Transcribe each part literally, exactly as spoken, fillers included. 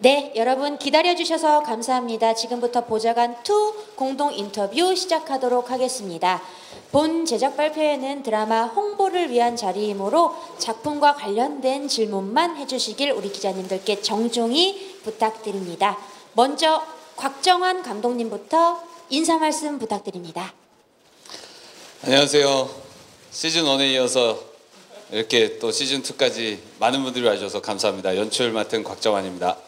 네, 여러분 기다려주셔서 감사합니다. 지금부터 보좌관 투 공동 인터뷰 시작하도록 하겠습니다. 본 제작 발표에는 드라마 홍보를 위한 자리이므로 작품과 관련된 질문만 해주시길 우리 기자님들께 정중히 부탁드립니다. 먼저 곽정환 감독님부터 인사 말씀 부탁드립니다. 안녕하세요. 시즌 원에 이어서 이렇게 또 시즌 투까지 많은 분들이 와주셔서 감사합니다. 연출 맡은 곽정환입니다.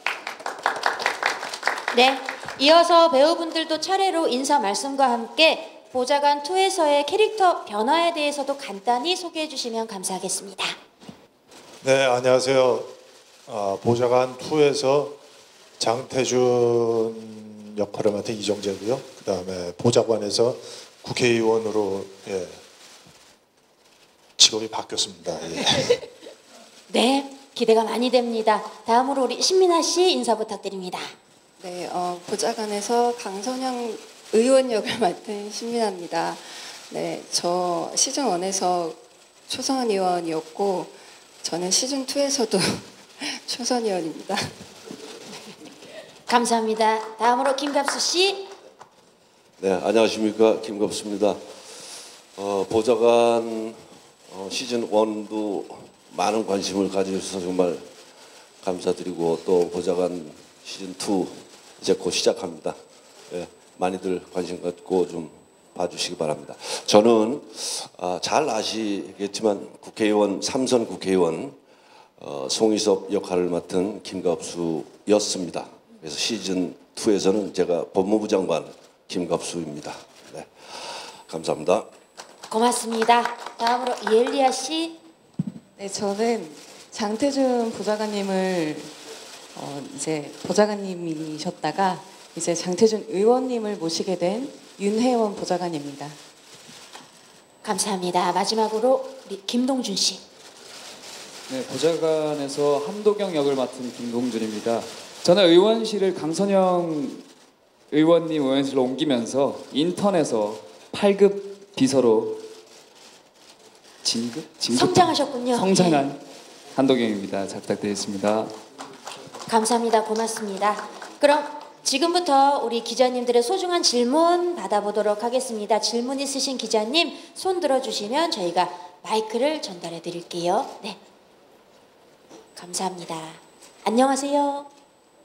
네, 이어서 배우분들도 차례로 인사 말씀과 함께 보좌관 투에서의 캐릭터 변화에 대해서도 간단히 소개해 주시면 감사하겠습니다. 네, 안녕하세요. 어, 보좌관 투에서 장태준 역할을 맡은 이정재고요. 그 다음에 보좌관에서 국회의원으로 예, 직업이 바뀌었습니다. 예. 네, 기대가 많이 됩니다. 다음으로 우리 신민아 씨 인사 부탁드립니다. 네, 어, 보좌관에서 강선영 의원 역을 맡은 신민아입니다. 네, 저 시즌 원에서 초선 의원이었고 저는 시즌 투에서도 초선 의원입니다. 감사합니다. 다음으로 김갑수 씨. 네, 안녕하십니까, 김갑수입니다. 어, 보좌관 어, 시즌 원도 많은 관심을 가져주셔서 정말 감사드리고 또 보좌관 시즌 투 이제 곧 시작합니다. 예, 많이들 관심 갖고 좀 봐주시기 바랍니다. 저는 아, 잘 아시겠지만 국회의원 삼선 국회의원 어, 송희섭 역할을 맡은 김갑수였습니다. 그래서 시즌 투에서는 제가 법무부 장관 김갑수입니다. 네, 감사합니다. 고맙습니다. 다음으로 이엘리야 씨. 네, 저는 장태준 보좌관님을 어, 이제 보좌관님이셨다가 이제 장태준 의원님을 모시게 된 윤혜원 보좌관입니다. 감사합니다. 마지막으로 우리 김동준 씨. 네, 보좌관에서 함도경 역을 맡은 김동준입니다. 저는 의원실을 강선영 의원님 의원실로 옮기면서 인턴에서 팔급 비서로 진급? 진급? 성장하셨군요. 성장한 네. 함도경입니다. 잘 부탁드리겠습니다. 감사합니다. 고맙습니다. 그럼 지금부터 우리 기자님들의 소중한 질문 받아보도록 하겠습니다. 질문 있으신 기자님 손 들어주시면 저희가 마이크를 전달해 드릴게요. 네, 감사합니다. 안녕하세요.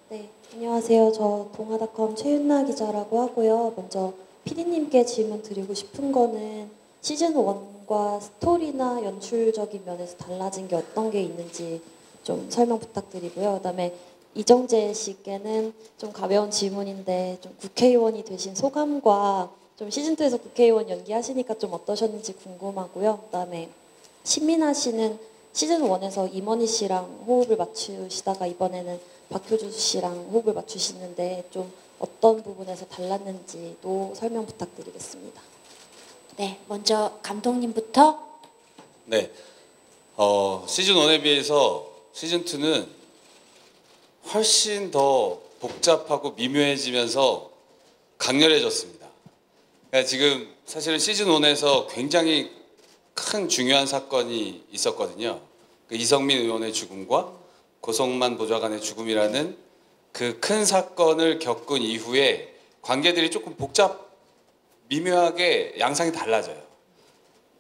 네, 안녕하세요. 저 동아닷컴 최윤나 기자라고 하고요. 먼저 피디님께 질문 드리고 싶은 거는 시즌 원과 스토리나 연출적인 면에서 달라진 게 어떤 게 있는지 좀 설명 부탁드리고요. 그다음에 이정재 씨께는 좀 가벼운 질문인데 좀 국회의원이 되신 소감과 좀 시즌 투에서 국회의원 연기하시니까 좀 어떠셨는지 궁금하고요. 그다음에 신민아 씨는 시즌 원에서 임원희 씨랑 호흡을 맞추시다가 이번에는 박효주 씨랑 호흡을 맞추시는데 좀 어떤 부분에서 달랐는지도 설명 부탁드리겠습니다. 네, 먼저 감독님부터. 네, 어, 시즌 원에 비해서 시즌 투는 훨씬 더 복잡하고 미묘해지면서 강렬해졌습니다. 그러니까 지금 사실은 시즌 원에서 굉장히 큰 중요한 사건이 있었거든요. 그 이성민 의원의 죽음과 고성만 보좌관의 죽음이라는 그 큰 사건을 겪은 이후에 관계들이 조금 복잡, 미묘하게 양상이 달라져요.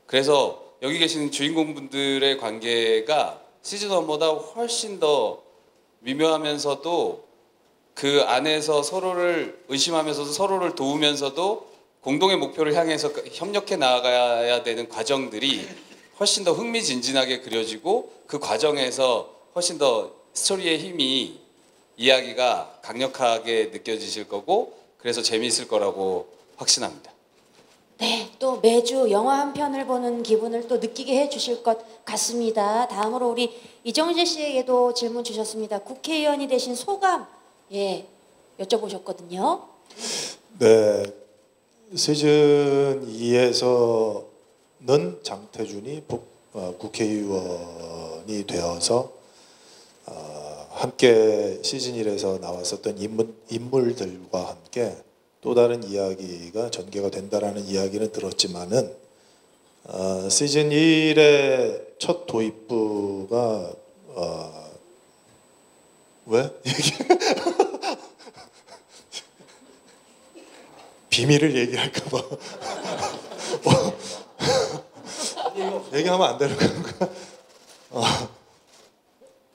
그래서 여기 계시는 주인공분들의 관계가 시즌 원보다 훨씬 더 미묘하면서도 그 안에서 서로를 의심하면서도 서로를 도우면서도 공동의 목표를 향해서 협력해 나아가야 되는 과정들이 훨씬 더 흥미진진하게 그려지고 그 과정에서 훨씬 더 스토리의 힘이 이야기가 강력하게 느껴지실 거고 그래서 재미있을 거라고 확신합니다. 네, 또 매주 영화 한 편을 보는 기분을 또 느끼게 해주실 것 같습니다. 다음으로 우리 이정재 씨에게도 질문 주셨습니다. 국회의원이 되신 소감 예 여쭤보셨거든요. 네, 시즌 이에서는 장태준이 국회의원이 되어서 함께 시즌 일에서 나왔었던 인물, 인물들과 함께 또 다른 이야기가 전개가 된다라는 이야기는 들었지만은 어, 시즌 일의 첫 도입부가 어, 왜? 비밀을 얘기할까봐. 뭐. 얘기하면 안 되는 건가? 어.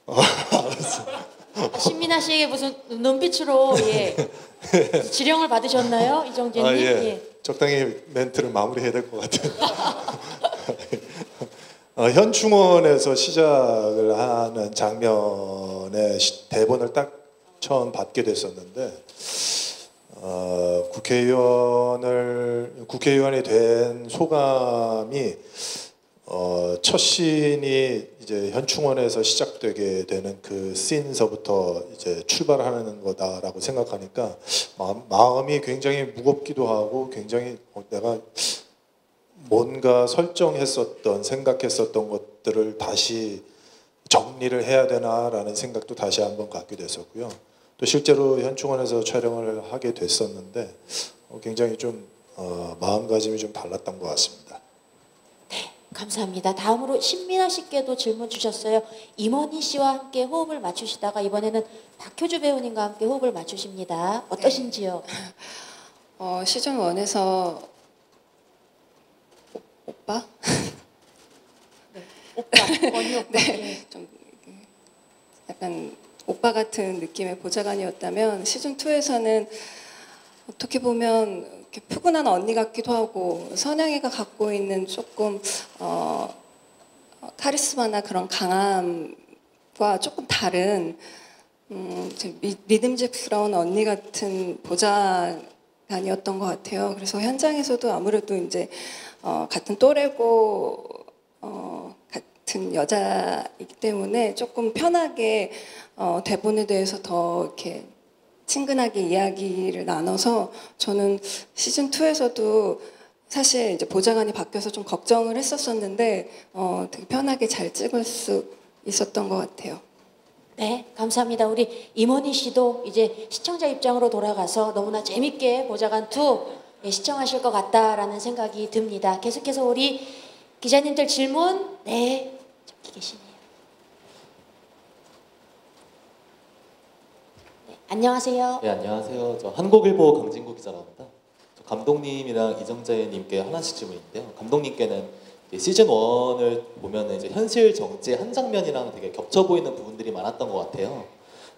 어, 알았어. 신민아 씨에게 무슨 눈빛으로 예. 지령을 받으셨나요, 이정재님? 아, 예. 예. 적당히 멘트를 마무리해야 될 것 같아요. 어, 현충원에서 시작을 하는 장면의 대본을 딱 처음 받게 됐었는데 어, 국회의원을 국회의원이 된 소감이 어, 첫 씬이 이제 현충원에서 시작되게 되는 그 씬서부터 이제 출발하는 거다라고 생각하니까 마음, 마음이 굉장히 무겁기도 하고 굉장히 내가 뭔가 설정했었던 생각했었던 것들을 다시 정리를 해야 되나라는 생각도 다시 한번 갖게 됐었고요. 또 실제로 현충원에서 촬영을 하게 됐었는데 굉장히 좀 어, 마음가짐이 좀 달랐던 것 같습니다. 네, 감사합니다. 다음으로 신민아 씨께도 질문 주셨어요. 임원희 씨와 함께 호흡을 맞추시다가 이번에는 박효주 배우님과 함께 호흡을 맞추십니다. 어떠신지요? 네. 어, 시즌 원에서 오빠? 네, 오빠, 언니 오빠. 네, 좀 약간 오빠 같은 느낌의 보좌관이었다면 시즌 투에서는 어떻게 보면 이렇게 푸근한 언니 같기도 하고 선영이가 갖고 있는 조금 어, 카리스마나 그런 강함과 조금 다른 음, 미, 믿음직스러운 언니 같은 보좌관이었던 것 같아요. 그래서 현장에서도 아무래도 이제 어, 같은 또래고 어, 같은 여자이기 때문에 조금 편하게 어, 대본에 대해서 더 이렇게 친근하게 이야기를 나눠서 저는 시즌 투에서도 사실 이제 보좌관이 바뀌어서 좀 걱정을 했었었는데 어, 되게 편하게 잘 찍을 수 있었던 것 같아요. 네, 감사합니다. 우리 임원희 씨도 이제 시청자 입장으로 돌아가서 너무나 재밌게 보좌관 투 예, 시청하실 것 같다라는 생각이 듭니다. 계속해서 우리 기자님들 질문. 네, 저기 계시네요. 네, 안녕하세요. 네, 안녕하세요. 저 한국일보 강진구 기자라고 합니다. 저 감독님이랑 이정재님께 하나씩 질문인데요. 감독님께는 시즌 원을 보면 이제 현실 정치의 한 장면이랑 되게 겹쳐 보이는 부분들이 많았던 것 같아요.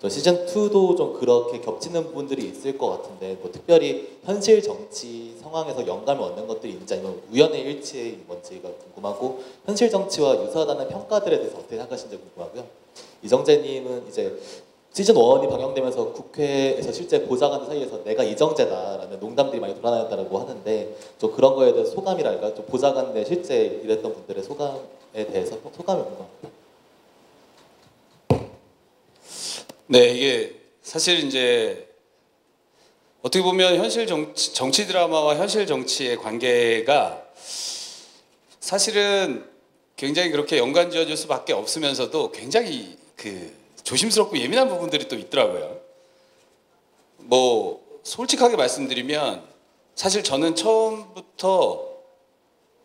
시즌 투도 좀 그렇게 겹치는 부분들이 있을 것 같은데 뭐 특별히 현실 정치 상황에서 영감을 얻는 것들이 있는지 아니면 우연의 일치인 건지가 궁금하고 현실 정치와 유사하다는 평가들에 대해서 어떻게 생각하시는지 궁금하고요. 이정재님은 이제 시즌 원이 방영되면서 국회에서 실제 보좌관 사이에서 내가 이정재다라는 농담들이 많이 돌아다녔다고 하는데 좀 그런 거에 대해서 소감이랄까 좀 보좌관 내 실제 일했던 분들의 소감에 대해서 소감을 궁금합니다. 네, 이게 사실 이제 어떻게 보면 현실 정치, 정치 드라마와 현실 정치의 관계가 사실은 굉장히 그렇게 연관 지어질 수밖에 없으면서도 굉장히 그 조심스럽고 예민한 부분들이 또 있더라고요. 뭐 솔직하게 말씀드리면 사실 저는 처음부터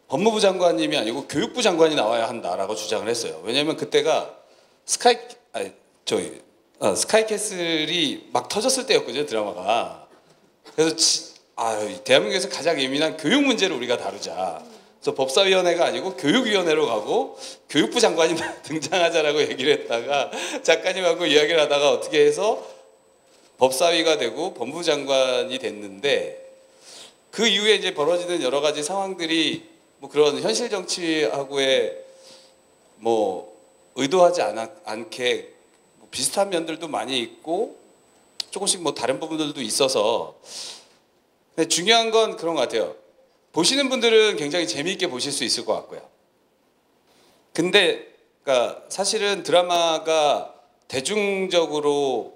법무부 장관님이 아니고 교육부 장관이 나와야 한다라고 주장을 했어요. 왜냐하면 그때가 스카이 아니 저기 어, 스카이캐슬이 막 터졌을 때였거든요, 드라마가. 그래서 지, 아, 대한민국에서 가장 예민한 교육 문제를 우리가 다루자. 그래서 법사위원회가 아니고 교육위원회로 가고 교육부 장관이 등장하자라고 얘기를 했다가 작가님하고 이야기를 하다가 어떻게 해서 법사위가 되고 법무부 장관이 됐는데 그 이후에 이제 벌어지는 여러 가지 상황들이 뭐 그런 현실 정치하고의 뭐 의도하지 않아, 않게 비슷한 면들도 많이 있고 조금씩 뭐 다른 부분들도 있어서 근데 중요한 건 그런 것 같아요. 보시는 분들은 굉장히 재미있게 보실 수 있을 것 같고요. 근데 그러니까 사실은 드라마가 대중적으로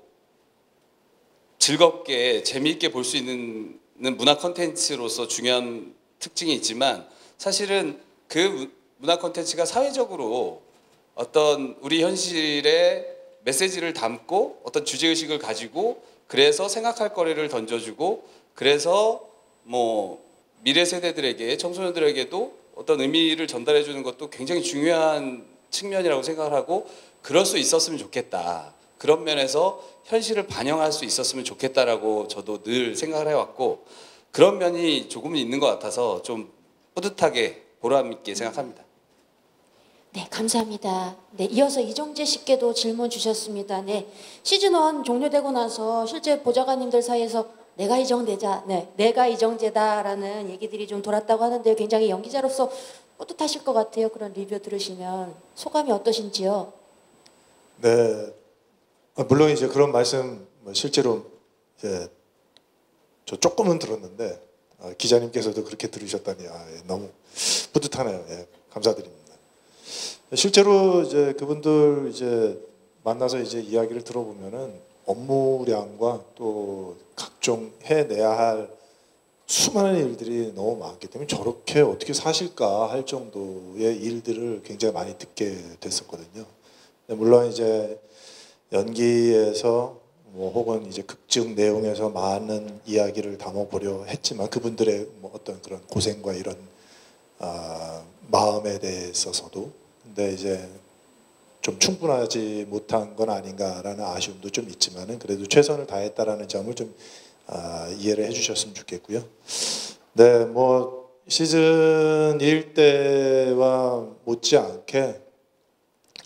즐겁게 재미있게 볼 수 있는 문화 콘텐츠로서 중요한 특징이 있지만 사실은 그 문화 콘텐츠가 사회적으로 어떤 우리 현실에 메시지를 담고 어떤 주제의식을 가지고 그래서 생각할 거리를 던져주고 그래서 뭐 미래 세대들에게 청소년들에게도 어떤 의미를 전달해 주는 것도 굉장히 중요한 측면이라고 생각을 하고 그럴 수 있었으면 좋겠다. 그런 면에서 현실을 반영할 수 있었으면 좋겠다라고 저도 늘 생각을 해왔고 그런 면이 조금은 있는 것 같아서 좀 뿌듯하게 보람 있게 생각합니다. 네, 감사합니다. 네, 이어서 이정재 씨께도 질문 주셨습니다. 네, 시즌일 종료되고 나서 실제 보좌관님들 사이에서 내가 이정재다, 네, 내가 이정재다라는 얘기들이 좀 돌았다고 하는데 굉장히 연기자로서 뿌듯하실 것 같아요. 그런 리뷰 들으시면 소감이 어떠신지요? 네, 물론 이제 그런 말씀 실제로 이제 저 조금은 들었는데 기자님께서도 그렇게 들으셨다니 아, 예, 너무 뿌듯하네요. 예, 감사드립니다. 실제로 이제 그분들 이제 만나서 이제 이야기를 들어보면은 업무량과 또 각종 해내야 할 수많은 일들이 너무 많기 때문에 저렇게 어떻게 사실까 할 정도의 일들을 굉장히 많이 듣게 됐었거든요. 물론 이제 연기에서 뭐 혹은 이제 극중 내용에서 많은 이야기를 담아보려 했지만 그분들의 뭐 어떤 그런 고생과 이런 아, 마음에 대해서서도 근데 이제 좀 충분하지 못한 건 아닌가라는 아쉬움도 좀 있지만은 그래도 최선을 다했다라는 점을 좀 아, 이해를 해주셨으면 좋겠고요. 네, 뭐 시즌 일 때와 못지않게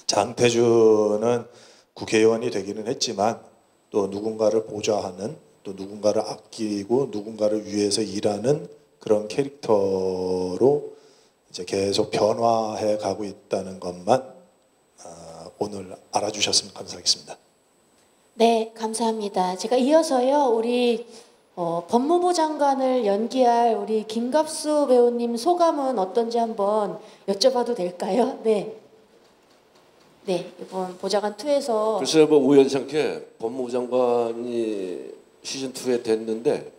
장태준은 국회의원이 되기는 했지만 또 누군가를 보좌하는 또 누군가를 아끼고 누군가를 위해서 일하는 그런 캐릭터로 이제 계속 변화해 가고 있다는 것만 오늘 알아주셨으면 감사하겠습니다. 네, 감사합니다. 제가 이어서요 우리 어, 법무부 장관을 연기할 우리 김갑수 배우님 소감은 어떤지 한번 여쭤봐도 될까요? 네, 네 이번 보좌관 투에서 글쎄요 뭐 우연찮게 법무부 장관이 시즌 투에 됐는데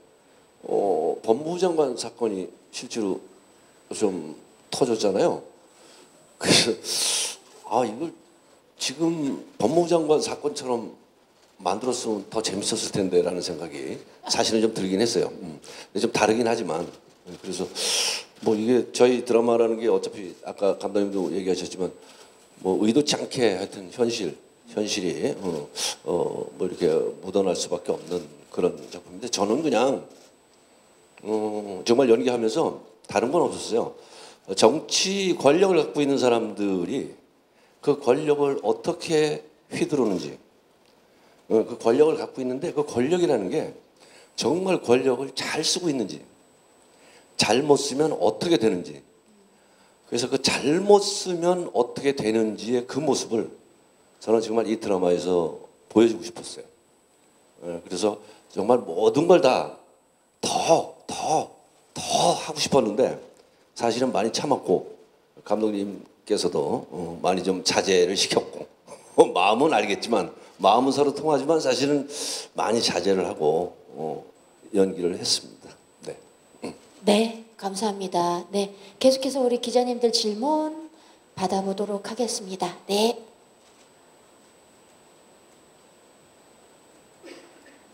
어, 법무부 장관 사건이 실제로 좀 터졌잖아요. 그래서 아 이걸 지금 법무부 장관 사건처럼 만들었으면 더 재밌었을 텐데 라는 생각이 사실은 좀 들긴 했어요. 음. 근데 좀 다르긴 하지만 그래서 뭐 이게 저희 드라마라는 게 어차피 아까 감독님도 얘기하셨지만 뭐 의도치 않게 하여튼 현실, 현실이 어, 어, 뭐 이렇게 묻어날 수밖에 없는 그런 작품인데 저는 그냥 어, 정말 연기하면서 다른 건 없었어요. 정치 권력을 갖고 있는 사람들이 그 권력을 어떻게 휘두르는지 그 권력을 갖고 있는데 그 권력이라는 게 정말 권력을 잘 쓰고 있는지 잘못 쓰면 어떻게 되는지 그래서 그 잘못 쓰면 어떻게 되는지의 그 모습을 저는 정말 이 드라마에서 보여주고 싶었어요. 그래서 정말 모든 걸 다 더, 더, 더 하고 싶었는데 사실은 많이 참았고 감독님께서도 많이 좀 자제를 시켰고 마음은 알겠지만 마음은 서로 통하지만 사실은 많이 자제를 하고 어, 연기를 했습니다. 네. 응. 네, 감사합니다. 네, 계속해서 우리 기자님들 질문 받아보도록 하겠습니다. 네.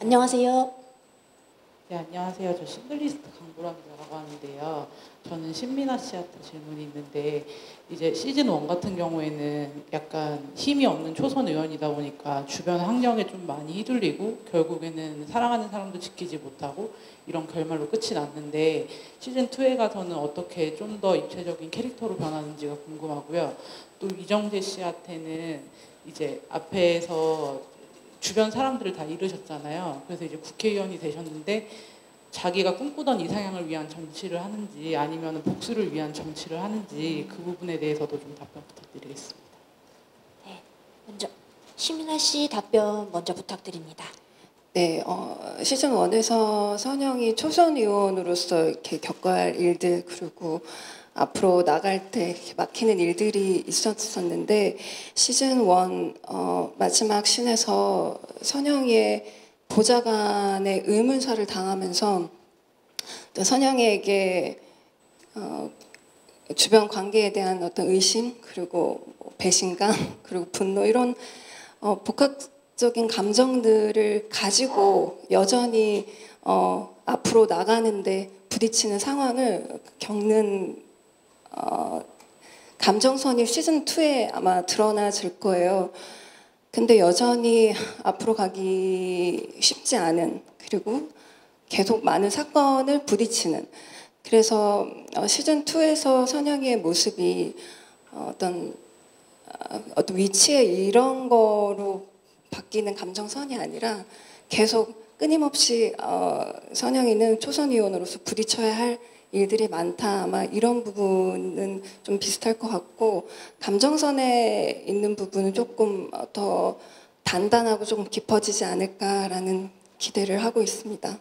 안녕하세요. 네, 안녕하세요. 저 신들리스트 강보라 기자라고 하는데요. 저는 신민아 씨한테 질문이 있는데 이제 시즌 일 같은 경우에는 약간 힘이 없는 초선 의원이다 보니까 주변 환경에 좀 많이 휘둘리고 결국에는 사랑하는 사람도 지키지 못하고 이런 결말로 끝이 났는데 시즌 이에 가서는 어떻게 좀 더 입체적인 캐릭터로 변하는지가 궁금하고요. 또 이정재 씨한테는 이제 앞에서 주변 사람들을 다 잃으셨잖아요. 그래서 이제 국회의원이 되셨는데 자기가 꿈꾸던 이상향을 위한 정치를 하는지 아니면 복수를 위한 정치를 하는지 그 부분에 대해서도 좀 답변 부탁드리겠습니다. 네, 먼저 신민아 씨 답변 먼저 부탁드립니다. 네, 어, 시즌 일에서 선영이 초선 의원으로서 이렇게 겪어야 할 일들 그리고 앞으로 나갈 때 막히는 일들이 있었었는데 시즌 일 어, 마지막 씬에서 선영이의 보좌관의 의문사를 당하면서 또 선영이에게 어, 주변 관계에 대한 어떤 의심 그리고 배신감 그리고 분노 이런 어, 복합적인 감정들을 가지고 여전히 어, 앞으로 나가는데 부딪히는 상황을 겪는 어, 감정선이 시즌 이에 아마 드러나질 거예요. 근데 여전히 앞으로 가기 쉽지 않은, 그리고 계속 많은 사건을 부딪히는, 그래서 시즌이에서 선영이의 모습이 어떤 어떤 위치에 이런 거로 바뀌는 감정선이 아니라 계속 끊임없이 어, 선영이는 초선의원으로서 부딪혀야 할 일들이 많다, 아마 이런 부분은 좀 비슷할 것 같고, 감정선에 있는 부분은 조금 더 단단하고 조금 깊어지지 않을까라는 기대를 하고 있습니다.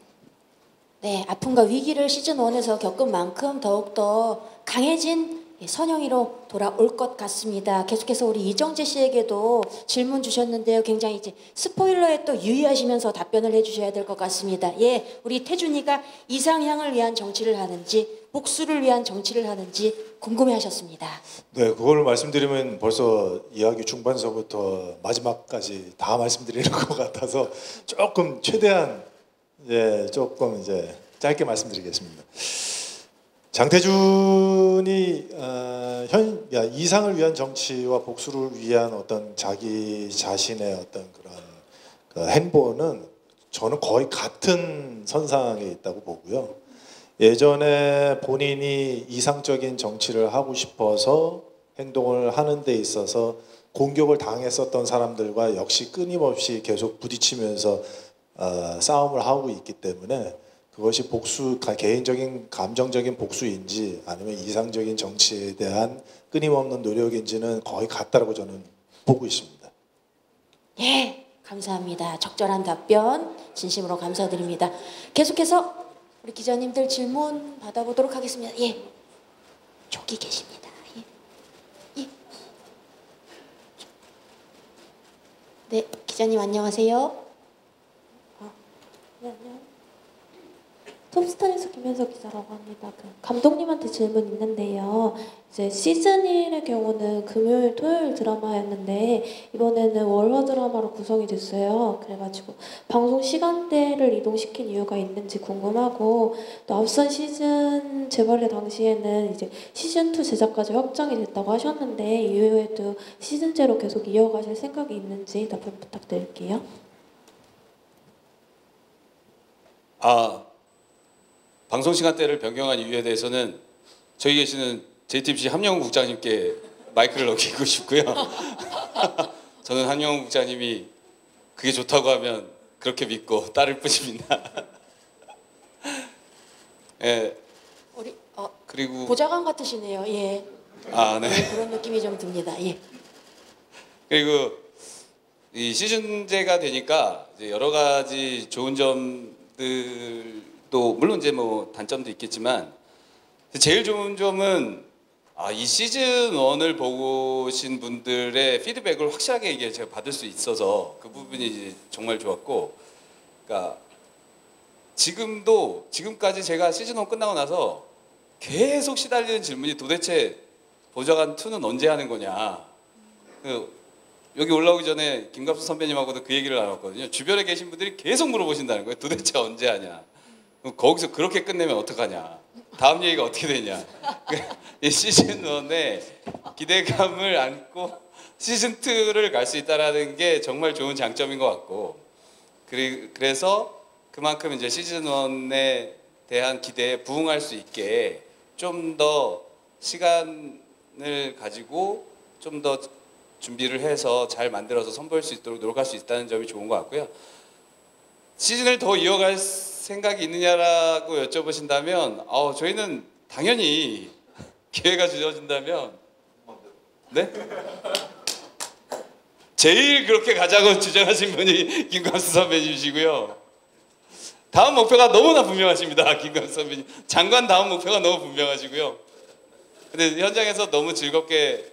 네, 아픔과 위기를 시즌일에서 겪은 만큼 더욱더 강해진 선영이로 돌아올 것 같습니다. 계속해서 우리 이정재 씨에게도 질문 주셨는데요. 굉장히 이제 스포일러에 또 유의하시면서 답변을 해주셔야 될 것 같습니다. 예, 우리 태준이가 이상향을 위한 정치를 하는지 복수를 위한 정치를 하는지 궁금해하셨습니다. 네, 그걸 말씀드리면 벌써 이야기 중반서부터 마지막까지 다 말씀드리는 것 같아서 조금 최대한 예, 조금 이제 짧게 말씀드리겠습니다. 장태준이 어, 현, 야, 이상을 위한 정치와 복수를 위한 어떤 자기 자신의 어떤 그런 그 행보는 저는 거의 같은 선상에 있다고 보고요. 예전에 본인이 이상적인 정치를 하고 싶어서 행동을 하는 데 있어서 공격을 당했었던 사람들과 역시 끊임없이 계속 부딪히면서 어, 싸움을 하고 있기 때문에 그것이 복수, 개인적인 감정적인 복수인지 아니면 이상적인 정치에 대한 끊임없는 노력인지는 거의 같다라고 저는 보고 있습니다. 예, 감사합니다. 적절한 답변 진심으로 감사드립니다. 계속해서 우리 기자님들 질문 받아보도록 하겠습니다. 예, 저기 계십니다. 예, 예. 네, 기자님 안녕하세요. 아, 네, 안녕. 톱스타에서 김현석 기자라고 합니다. 그 감독님한테 질문 있는데요. 이제 시즌일의 경우는 금요일, 토요일 드라마였는데 이번에는 월화 드라마로 구성이 됐어요. 그래가지고 방송 시간대를 이동시킨 이유가 있는지 궁금하고, 또 앞선 시즌 재발의 당시에는 이제 시즌이 제작까지 확정이 됐다고 하셨는데 이후에도 시즌제로 계속 이어가실 생각이 있는지 답변 부탁드릴게요. 아... 방송 시간대를 변경한 이유에 대해서는 저희 계시는 제이티비씨 함영훈 국장님께 마이크를 넘기고 싶고요. 저는 함영훈 국장님이 그게 좋다고 하면 그렇게 믿고 따를 뿐입니다. 예. 우리 어 그리고 보좌관 같으시네요. 예. 아 네. 네. 그런 느낌이 좀 듭니다. 예. 그리고 이 시즌제가 되니까 이제 여러 가지 좋은 점들. 또 물론 이제 뭐 단점도 있겠지만 제일 좋은 점은 아, 이 시즌일을 보신 분들의 피드백을 확실하게 이게 제가 받을 수 있어서 그 부분이 이제 정말 좋았고, 그러니까 지금도 지금까지 제가 시즌일 끝나고 나서 계속 시달리는 질문이 도대체 보좌관 이는 언제 하는 거냐. 그 여기 올라오기 전에 김갑수 선배님하고도 그 얘기를 나눴거든요. 주변에 계신 분들이 계속 물어보신다는 거예요. 도대체 언제 하냐. 거기서 그렇게 끝내면 어떡하냐, 다음 얘기가 어떻게 되냐. 시즌일의 기대감을 안고 시즌이를 갈 수 있다는 게 정말 좋은 장점인 것 같고, 그래서 그만큼 이제 시즌일에 대한 기대에 부응할 수 있게 좀 더 시간을 가지고 좀 더 준비를 해서 잘 만들어서 선보일 수 있도록 노력할 수 있다는 점이 좋은 것 같고요. 시즌을 더 이어갈 생각이 있느냐라고 여쭤보신다면 어, 저희는 당연히 기회가 주어진다면 네? 제일 그렇게 가자고 주장하신 분이 김갑수 선배님이시고요. 다음 목표가 너무나 분명하십니다. 김갑수 선배님. 장관 다음 목표가 너무 분명하시고요. 근데 현장에서 너무 즐겁게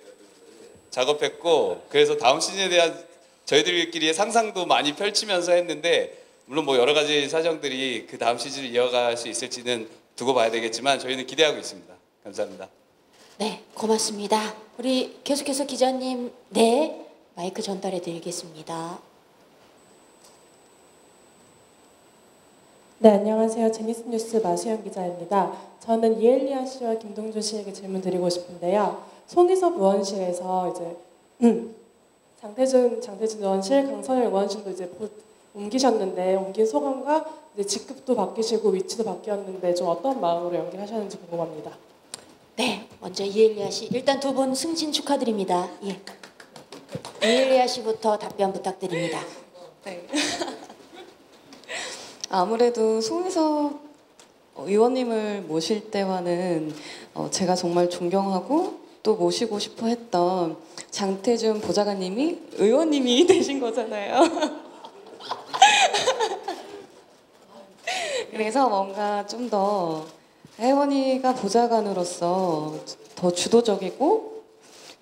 작업했고, 그래서 다음 시즌에 대한 저희들끼리의 상상도 많이 펼치면서 했는데, 물론 뭐 여러 가지 사정들이 그 다음 시즌을 이어갈 수 있을지는 두고 봐야 되겠지만 저희는 기대하고 있습니다. 감사합니다. 네, 고맙습니다. 우리 계속해서 기자님, 네, 마이크 전달해 드리겠습니다. 네, 안녕하세요. 제니스 뉴스 마수연 기자입니다. 저는 이엘리야 씨와 김동준 씨에게 질문 드리고 싶은데요. 송희섭 의원실에서 이제 장태준, 장태준 원실, 강선일 원실도 이제 옮기셨는데 옮긴 소감과 이제 직급도 바뀌시고 위치도 바뀌었는데 좀 어떤 마음으로 연기하셨는지 궁금합니다. 네, 먼저 이엘리야 씨, 일단 두 분 승진 축하드립니다. 예. 이엘리야 씨부터 답변 부탁드립니다. 네. 아무래도 송혜석 의원님을 모실 때와는 어, 제가 정말 존경하고 또 모시고 싶어 했던 장태준 보좌관님이 의원님이 되신 거잖아요. 그래서 뭔가 좀 더 혜원이가 보좌관으로서 더 주도적이고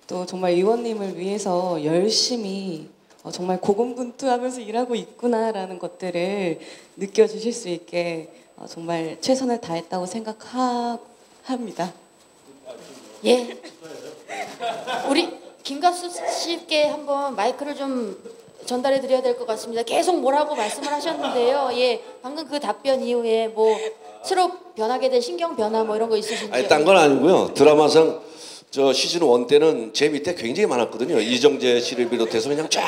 또 정말 의원님을 위해서 열심히 어, 정말 고군분투하면서 일하고 있구나라는 것들을 느껴주실 수 있게 어, 정말 최선을 다했다고 생각합니다. 예. 우리 김갑수 씨께 한번 마이크를 좀 전달해 드려야 될 것 같습니다. 계속 뭐라고 말씀을 하셨는데요. 예, 방금 그 답변 이후에 뭐 서로 변하게 된 신경 변화 뭐 이런 거 있으신지요? 아니, 딴 건 아니고요. 드라마상 저 시즌 일 때는 제 밑에 굉장히 많았거든요. 이정재 씨를 비롯해서 그냥 쫙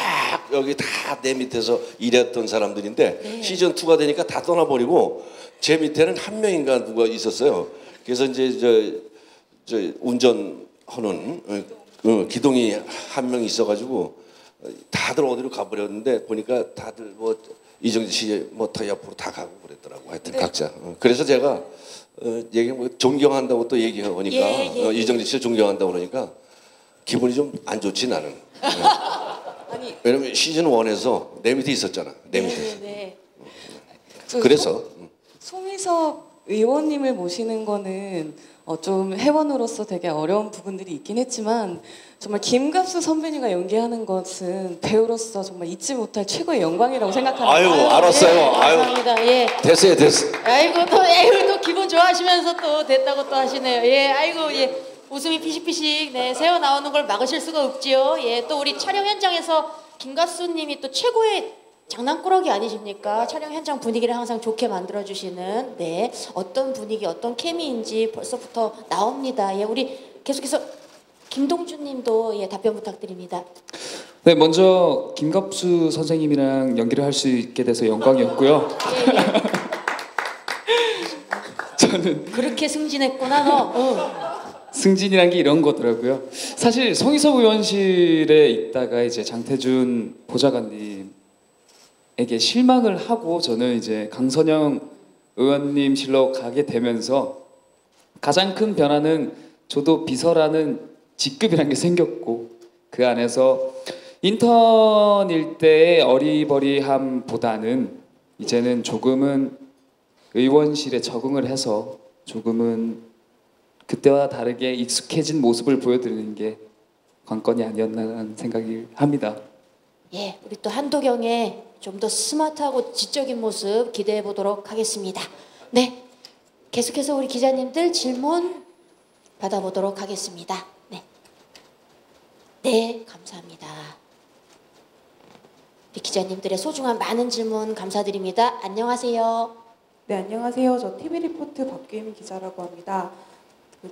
여기 다 내 밑에서 일했던 사람들인데 네. 시즌 이가 되니까 다 떠나버리고 제 밑에는 한 명인가 누가 있었어요. 그래서 이제 저 저 운전하는 어, 기동이 한 명 있어가지고 다들 어디로 가버렸는데 보니까 다들 뭐 이정재 씨 뭐 다 옆으로 다 가고 그랬더라고. 하여튼 네. 각자. 그래서 제가 어, 얘기 뭐 존경한다고 또 얘기하니까 예, 예, 어, 이정재 씨를 존경한다고 그러니까 기분이 좀 안 좋지 나는. 네. 아니, 왜냐면 시즌 일에서 내 밑에 있었잖아. 내 밑에. 네, 네, 네. 그래서 송희석 의원님을 모시는 거는 어, 좀 회원으로서 되게 어려운 부분들이 있긴 했지만 정말 김갑수 선배님과 연기하는 것은 배우로서 정말 잊지 못할 최고의 영광이라고 생각합니다. 아유, 아유 알았어요. 예, 감사합니다. 아유, 예. 됐어요, 됐어요. 아이고 또, 아이고 또 기분 좋아하시면서 또 됐다고 또 하시네요. 예, 아이고 예, 웃음이 피식피식 네 새어 나오는 걸 막으실 수가 없지요. 예, 또 우리 촬영 현장에서 김갑수님이 또 최고의 장난꾸러기 아니십니까? 촬영 현장 분위기를 항상 좋게 만들어주시는 네 어떤 분위기 어떤 케미인지 벌써부터 나옵니다. 예, 우리 계속해서 김동준님도 예 답변 부탁드립니다. 네, 먼저 김갑수 선생님이랑 연기를 할 수 있게 돼서 영광이었고요. 예, 예. 저는 그렇게 승진했구나 너. 어. 승진이란 게 이런 거더라고요. 사실 성희석 의원실에 있다가 이제 장태준 보좌관님 에게 실망을 하고 저는 이제 강선영 의원님실로 가게 되면서 가장 큰 변화는 저도 비서라는 직급이란 게 생겼고 그 안에서 인턴일 때의 어리버리함보다는 이제는 조금은 의원실에 적응을 해서 조금은 그때와 다르게 익숙해진 모습을 보여드리는 게 관건이 아니었나라는 생각을 합니다. 예, 우리 또 한도경의 좀 더 스마트하고 지적인 모습 기대해 보도록 하겠습니다. 네, 계속해서 우리 기자님들 질문 받아보도록 하겠습니다. 네, 네, 감사합니다. 우리 기자님들의 소중한 많은 질문 감사드립니다. 안녕하세요. 네, 안녕하세요. 저 티비 리포트 박규임 기자라고 합니다.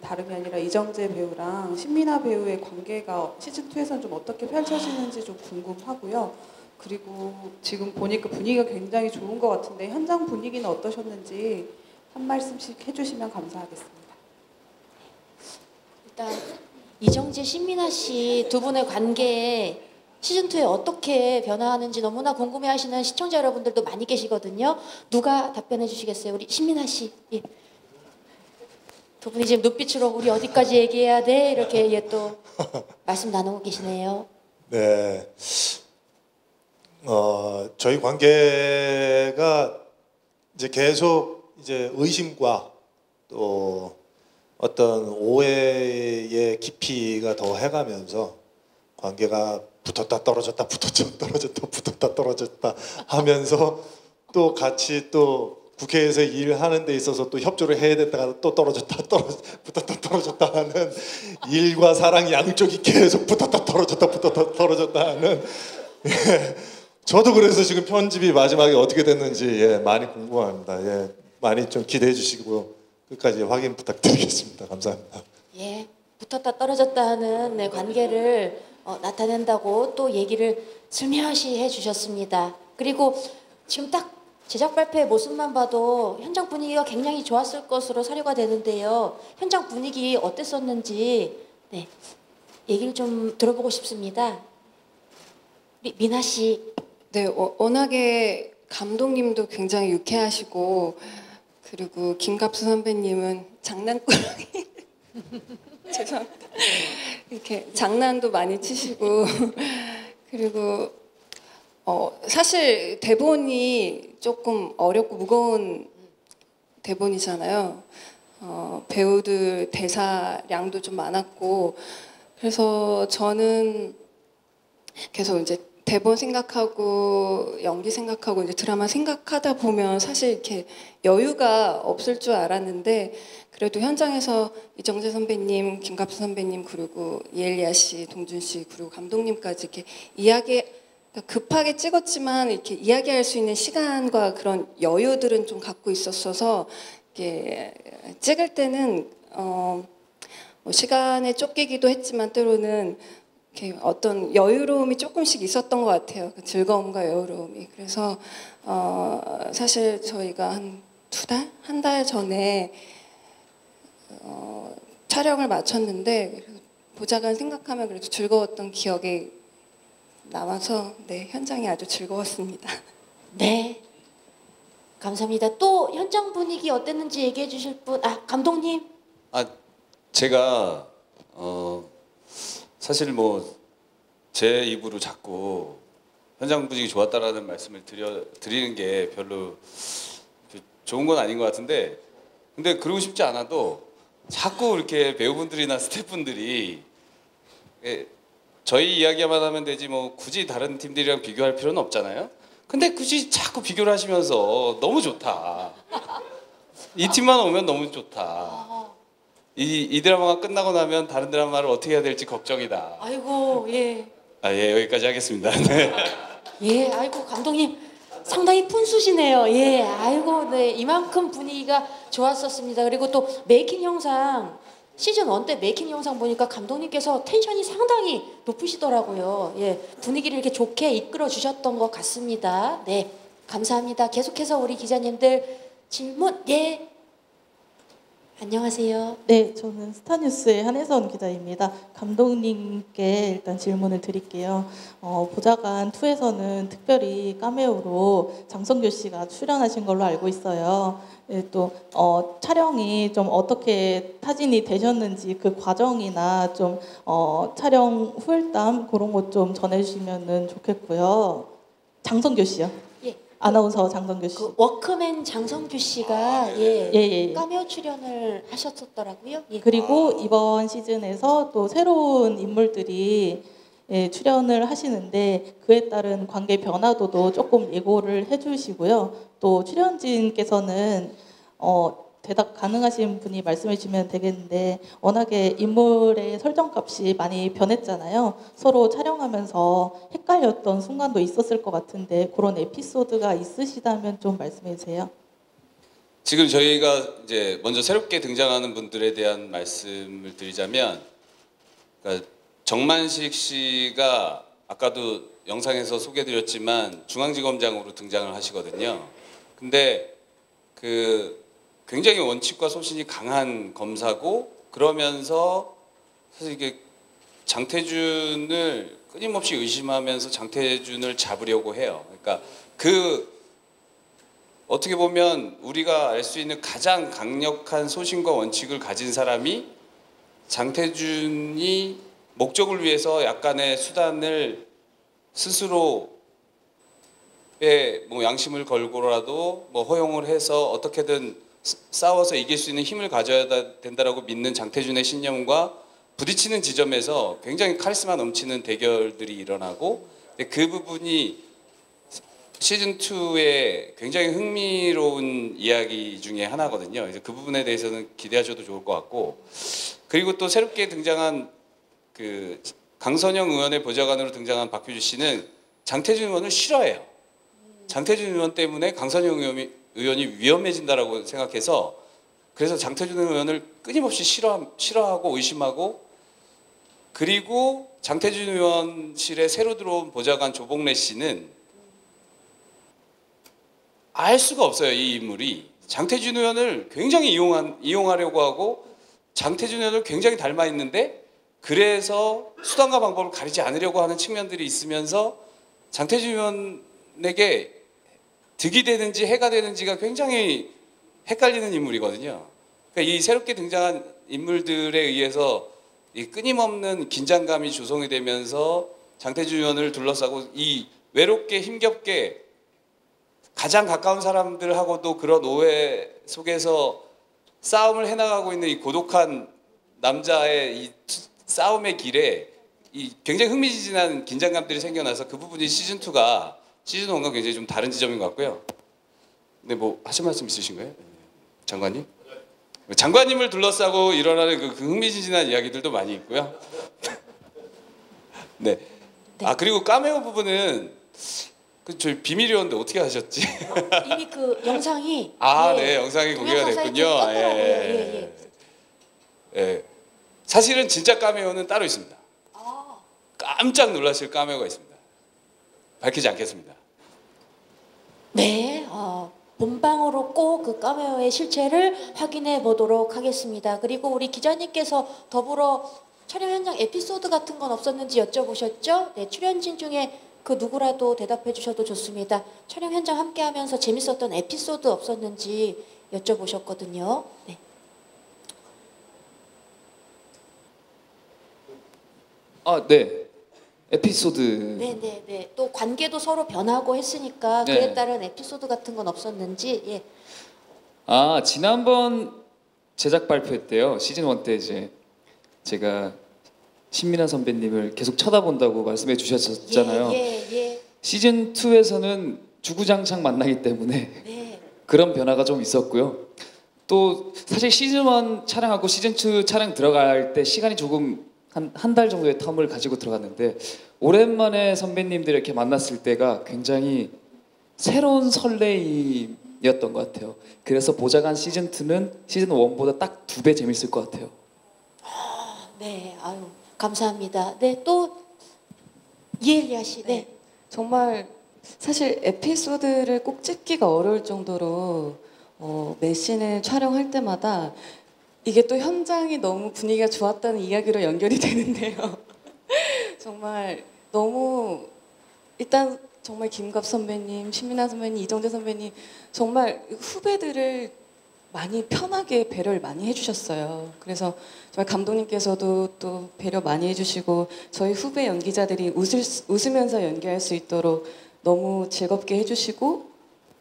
다름이 아니라 이정재 배우랑 신민아 배우의 관계가 시즌 이에서는 좀 어떻게 펼쳐지는지 좀 궁금하고요. 그리고 지금 보니까 분위기가 굉장히 좋은 것 같은데 현장 분위기는 어떠셨는지 한 말씀씩 해주시면 감사하겠습니다. 일단 이정재, 신민아 씨 두 분의 관계에 시즌 이에 어떻게 변화하는지 너무나 궁금해하시는 시청자 여러분들도 많이 계시거든요. 누가 답변해 주시겠어요? 우리 신민아 씨. 예. 두 분이 지금 눈빛으로 우리 어디까지 얘기해야 돼? 이렇게 예, 또 말씀 나누고 계시네요. 네, 어, 저희 관계가 이제 계속 이제 의심과 또 어떤 오해의 깊이가 더 해가면서 관계가 붙었다 떨어졌다 붙었다 떨어졌다 붙었다 떨어졌다 하면서 또 같이 또 국회에서 일하는 데 있어서 또 협조를 해야 됐다가 또 떨어졌다 떨어졌다 붙었다 떨어졌다 하는 일과 사랑 양쪽이 계속 붙었다 떨어졌다 붙었다 떨어졌다 하는 예. 저도 그래서 지금 편집이 마지막에 어떻게 됐는지 예, 많이 궁금합니다. 예, 많이 좀 기대해 주시고 끝까지 확인 부탁드리겠습니다. 감사합니다. 예, 붙었다 떨어졌다 하는 네, 관계를 어, 나타낸다고 또 얘기를 슬며시 해주셨습니다. 그리고 지금 딱 제작 발표의 모습만 봐도 현장 분위기가 굉장히 좋았을 것으로 사료가 되는데요. 현장 분위기 어땠었는지 네, 얘기를 좀 들어보고 싶습니다. 미, 미나 씨. 네, 어, 워낙에 감독님도 굉장히 유쾌하시고 그리고 김갑수 선배님은 장난꾸러기 죄송합니다. 이렇게 장난도 많이 치시고 그리고 어 사실 대본이 조금 어렵고 무거운 대본이잖아요. 어 배우들 대사량도 좀 많았고 그래서 저는 계속 이제 대본 생각하고 연기 생각하고 이제 드라마 생각하다 보면 사실 이렇게 여유가 없을 줄 알았는데 그래도 현장에서 이정재 선배님, 김갑수 선배님 그리고 이엘리야 씨, 동준 씨 그리고 감독님까지 이렇게 이야기 급하게 찍었지만 이렇게 이야기할 수 있는 시간과 그런 여유들은 좀 갖고 있었어서 이렇게 찍을 때는 어 뭐 시간에 쫓기기도 했지만 때로는 이렇게 어떤 여유로움이 조금씩 있었던 것 같아요. 그 즐거움과 여유로움이. 그래서 어 사실 저희가 한 두 달? 한 달 전에 어 촬영을 마쳤는데 보좌관 생각하면 그래도 즐거웠던 기억이 남아서 네 현장이 아주 즐거웠습니다. 네, 감사합니다. 또 현장 분위기 어땠는지 얘기해 주실 분? 아, 감독님. 아, 제가 어 사실 뭐 제 입으로 자꾸 현장 분위기 좋았다라는 말씀을 드려, 드리는 게 별로 좋은 건 아닌 것 같은데 근데 그러고 싶지 않아도 자꾸 이렇게 배우분들이나 스태프분들이 저희 이야기만 하면 되지 뭐 굳이 다른 팀들이랑 비교할 필요는 없잖아요. 근데 굳이 자꾸 비교를 하시면서 너무 좋다. 이 팀만 오면 너무 좋다. 이, 이 드라마가 끝나고 나면 다른 드라마를 어떻게 해야 될지 걱정이다. 아이고, 예. 아, 예, 여기까지 하겠습니다. 네. 예, 아이고, 감독님 상당히 푼수시네요. 예, 아이고, 네, 이만큼 분위기가 좋았었습니다. 그리고 또 메이킹 영상, 시즌 일 때 메이킹 영상 보니까 감독님께서 텐션이 상당히 높으시더라고요. 예, 분위기를 이렇게 좋게 이끌어 주셨던 것 같습니다. 네, 감사합니다. 계속해서 우리 기자님들 질문, 예. 안녕하세요. 네, 저는 스타뉴스의 한혜선 기자입니다. 감독님께 일단 질문을 드릴게요. 어, 보좌관 투에서는 특별히 카메오로 장성규 씨가 출연하신 걸로 알고 있어요. 예, 또 어, 촬영이 좀 어떻게 타진이 되셨는지 그 과정이나 좀 어, 촬영 후일담 그런 것 좀 전해주시면 좋겠고요. 장성규 씨요. 아나운서 장성규 씨. 그 워크맨 장성규 씨가 예, 예, 예. 카메오 출연을 하셨었더라고요. 예. 그리고 이번 시즌에서 또 새로운 인물들이 예, 출연을 하시는데 그에 따른 관계 변화도도 조금 예고를 해주시고요. 또 출연진께서는 어, 대답 가능하신 분이 말씀해 주시면 되겠는데 워낙에 인물의 설정값이 많이 변했잖아요. 서로 촬영하면서 헷갈렸던 순간도 있었을 것 같은데 그런 에피소드가 있으시다면 좀 말씀해 주세요. 지금 저희가 이제 먼저 새롭게 등장하는 분들에 대한 말씀을 드리자면 그러니까 정만식 씨가 아까도 영상에서 소개드렸지만 중앙지검장으로 등장을 하시거든요. 근데 그 굉장히 원칙과 소신이 강한 검사고 그러면서 사실 이게 장태준을 끊임없이 의심하면서 장태준을 잡으려고 해요. 그러니까 그 어떻게 보면 우리가 알 수 있는 가장 강력한 소신과 원칙을 가진 사람이 장태준이 목적을 위해서 약간의 수단을 스스로 뭐 양심을 걸고라도 뭐 허용을 해서 어떻게든 싸워서 이길 수 있는 힘을 가져야 된다라고 믿는 장태준의 신념과 부딪히는 지점에서 굉장히 카리스마 넘치는 대결들이 일어나고 그 부분이 시즌 이의 굉장히 흥미로운 이야기 중에 하나거든요. 그래서 그 부분에 대해서는 기대하셔도 좋을 것 같고 그리고 또 새롭게 등장한 그 강선영 의원의 보좌관으로 등장한 박효주 씨는 장태준 의원을 싫어해요. 장태준 의원 때문에 강선영 의원이 의원이 위험해진다라고 생각해서 그래서 장태준 의원을 끊임없이 싫어, 싫어하고 의심하고 그리고 장태준 의원실에 새로 들어온 보좌관 조봉래 씨는 알 수가 없어요. 이 인물이 장태준 의원을 굉장히 이용한, 이용하려고 하고 장태준 의원을 굉장히 닮아 있는데 그래서 수단과 방법을 가리지 않으려고 하는 측면들이 있으면서 장태준 의원에게 득이 되는지 해가 되는지가 굉장히 헷갈리는 인물이거든요. 그러니까 이 새롭게 등장한 인물들에 의해서 이 끊임없는 긴장감이 조성이 되면서 장태준 의원을 둘러싸고 이 외롭게 힘겹게 가장 가까운 사람들하고도 그런 오해 속에서 싸움을 해나가고 있는 이 고독한 남자의 이 싸움의 길에 이 굉장히 흥미진진한 긴장감들이 생겨나서 그 부분이 시즌이가 시즌일과 굉장히 좀 다른 지점인 것 같고요. 근데 뭐 하실 말씀 있으신가요? 장관님? 장관님을 둘러싸고 일어나는 그 흥미진진한 이야기들도 많이 있고요. 네. 아 그리고 까메오 부분은 그 저희 비밀이었는데 어떻게 하셨지? 어, 이미 그 영상이 아, 예. 네, 영상이 공개가 됐군요. 예, 예, 예. 예. 사실은 진짜 까메오는 따로 있습니다. 아. 깜짝 놀라실 까메오가 있습니다. 밝히지 않겠습니다. 네. 어. 본방으로 꼭 그 까메오의 실체를 확인해 보도록 하겠습니다. 그리고 우리 기자님께서 더불어 촬영 현장 에피소드 같은 건 없었는지 여쭤보셨죠? 네, 출연진 중에 그 누구라도 대답해 주셔도 좋습니다. 촬영 현장 함께하면서 재밌었던 에피소드 없었는지 여쭤보셨거든요. 네. 아, 네. 에피소드. 네네네. 또 관계도 서로 변하고 했으니까 그에 네. 따른 에피소드 같은 건 없었는지. 예. 아 지난번 제작 발표 때요 시즌일 때 이제 제가 신민아 선배님을 계속 쳐다본다고 말씀해 주셨었잖아요. 예, 예, 예. 시즌이에서는 주구장창 만나기 때문에 네. 그런 변화가 좀 있었고요. 또 사실 시즌일 촬영하고 시즌이 촬영 들어갈 때 시간이 조금 한 한 달 정도의 텀을 가지고 들어갔는데 오랜만에 선배님들 이렇게 만났을 때가 굉장히 새로운 설레임이었던 것 같아요. 그래서 보좌관 시즌이는 시즌일보다 딱 두 배 재밌을 것 같아요. 아, 네, 아유 감사합니다. 네, 또 이엘리야 씨, 네. 네, 정말 사실 에피소드를 꼭 찍기가 어려울 정도로 어, 매 씬을 촬영할 때마다. 이게 또 현장이 너무 분위기가 좋았다는 이야기로 연결이 되는데요. 정말 너무 일단 정말 김갑수 선배님, 신민아 선배님, 이정재 선배님 정말 후배들을 많이 편하게 배려를 많이 해주셨어요. 그래서 정말 감독님께서도 또 배려 많이 해주시고 저희 후배 연기자들이 웃을, 웃으면서 연기할 수 있도록 너무 즐겁게 해주시고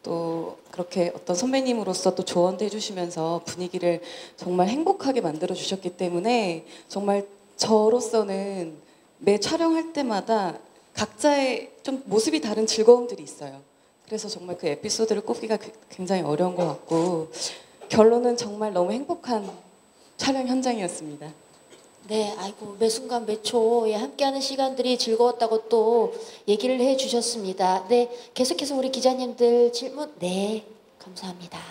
또 그렇게 어떤 선배님으로서 또 조언도 해주시면서 분위기를 정말 행복하게 만들어 주셨기 때문에 정말 저로서는 매 촬영할 때마다 각자의 좀 모습이 다른 즐거움들이 있어요. 그래서 정말 그 에피소드를 꼽기가 굉장히 어려운 것 같고 결론은 정말 너무 행복한 촬영 현장이었습니다. 네, 아이고 매 순간 매 초에 함께하는 시간들이 즐거웠다고 또 얘기를 해주셨습니다. 네, 계속해서 우리 기자님들 질문. 네, 감사합니다.